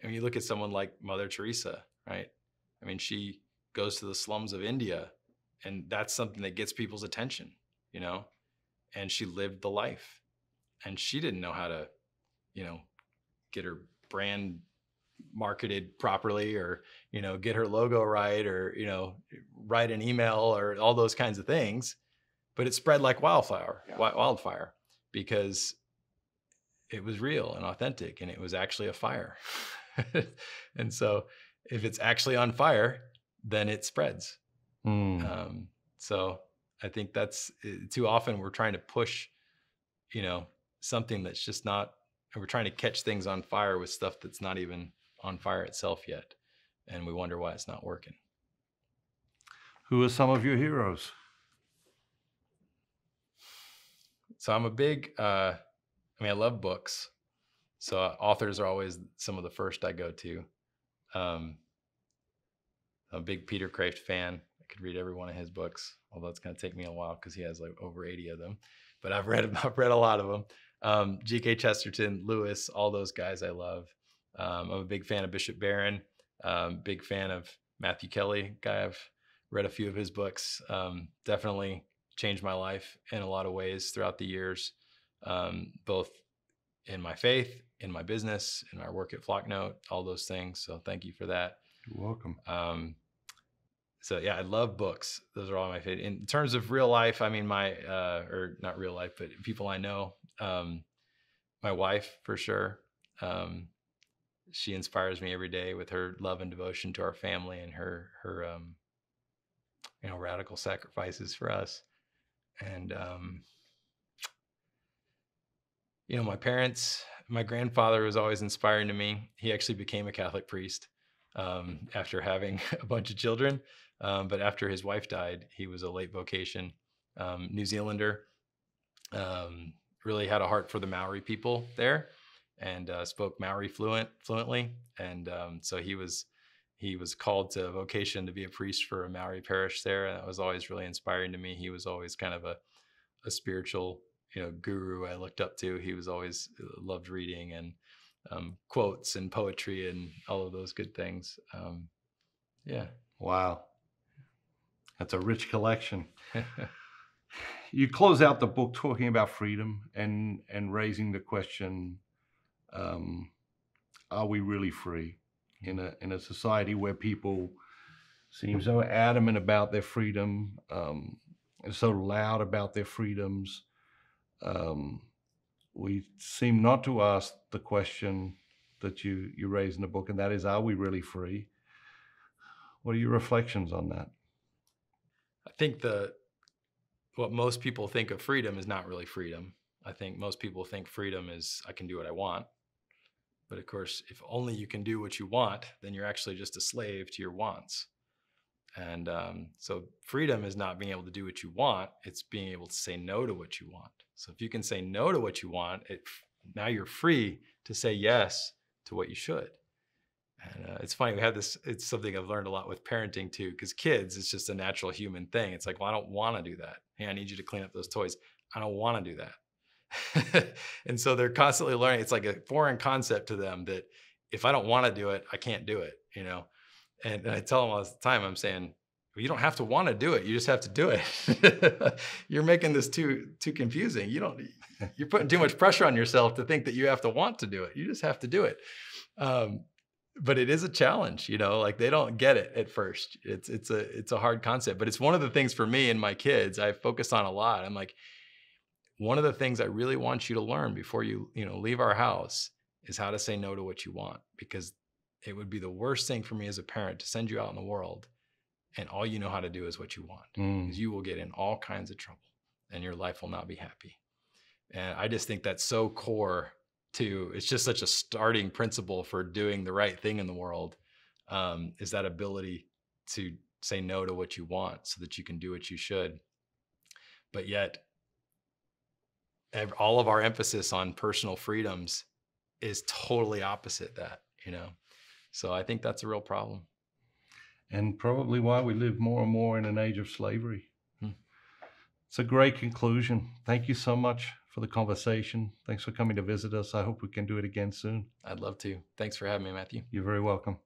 And when you look at someone like Mother Teresa, right? I mean, she goes to the slums of India, and that's something that gets people's attention. You know. And she lived the life, and she didn't know how to, you know, get her brand marketed properly, or, you know, get her logo right, or, you know, write an email, or all those kinds of things, but it spread like wildfire, yeah. wildfire, because it was real and authentic, and it was actually a fire. And so if it's actually on fire, then it spreads. Mm. Um, so I think that's too often we're trying to push, you know, something that's just not, and we're trying to catch things on fire with stuff that's not even on fire itself yet. And we wonder why it's not working. Who are some of your heroes? So I'm a big, uh, I mean, I love books. So authors are always some of the first I go to. Um, I'm a big Peter Kreeft fan. could read every one of his books, although it's going to take me a while because he has like over eighty of them. But I've read I've read a lot of them. Um, G K Chesterton, Lewis, all those guys I love. Um, I'm a big fan of Bishop Barron. Um, big fan of Matthew Kelly, guy I've read a few of his books. Um, definitely changed my life in a lot of ways throughout the years, um, both in my faith, in my business, in my work at Flocknote, all those things. So thank you for that. You're welcome. Um, so yeah, I love books. Those are all my favorite. In terms of real life, I mean, my, uh, or not real life, but people I know, um, my wife for sure. Um, she inspires me every day with her love and devotion to our family and her, her, um, you know, radical sacrifices for us. And, um, you know, my parents, my grandfather was always inspiring to me. He actually became a Catholic priest, um, after having a bunch of children. Um, but after his wife died, he was a late vocation, um, New Zealander, um, really had a heart for the Maori people there. And uh, spoke Maori fluent fluently, and um, so he was he was called to vocation to be a priest for a Maori parish there, and that was always really inspiring to me. He was always kind of a a spiritual, you know, guru I looked up to. He was always loved reading and um, quotes and poetry and all of those good things. Um, yeah. Wow, that's a rich collection. You close out the book talking about freedom and and raising the question. Um, are we really free in a in a society where people seem so adamant about their freedom, um, and so loud about their freedoms? Um, we seem not to ask the question that you you raise in the book, and that is, are we really free? What are your reflections on that? I think the what most people think of freedom is not really freedom. I think most people think freedom is I can do what I want. But of course, if only you can do what you want, then you're actually just a slave to your wants. And um, so freedom is not being able to do what you want, it's being able to say no to what you want. So if you can say no to what you want, it, now you're free to say yes to what you should. And uh, it's funny, we have this, it's something I've learned a lot with parenting too, because kids, it's just a natural human thing. It's like, well, I don't wanna do that. Hey, I need you to clean up those toys. I don't wanna do that. And so they're constantly learning. It's like a foreign concept to them that if I don't want to do it, I can't do it, you know? And, and I tell them all the time, I'm saying, well, you don't have to want to do it. You just have to do it. You're making this too, too confusing. You don't, you're putting too much pressure on yourself to think that you have to want to do it. You just have to do it. Um, but it is a challenge, you know, like they don't get it at first. It's, it's a, it's a hard concept, but it's one of the things for me and my kids, I focus on a lot. I'm like, one of the things I really want you to learn before you, you know, leave our house is how to say no to what you want, because it would be the worst thing for me as a parent to send you out in the world and all you know how to do is what you want, because mm. you will get in all kinds of trouble and your life will not be happy. And I just think that's so core to, it's just such a starting principle for doing the right thing in the world, um, is that ability to say no to what you want so that you can do what you should. But yet, all of our emphasis on personal freedoms is totally opposite that, you know? So I think that's a real problem. And probably why we live more and more in an age of slavery. Hmm. It's a great conclusion. Thank you so much for the conversation. Thanks for coming to visit us. I hope we can do it again soon. I'd love to. Thanks for having me, Matthew. You're very welcome.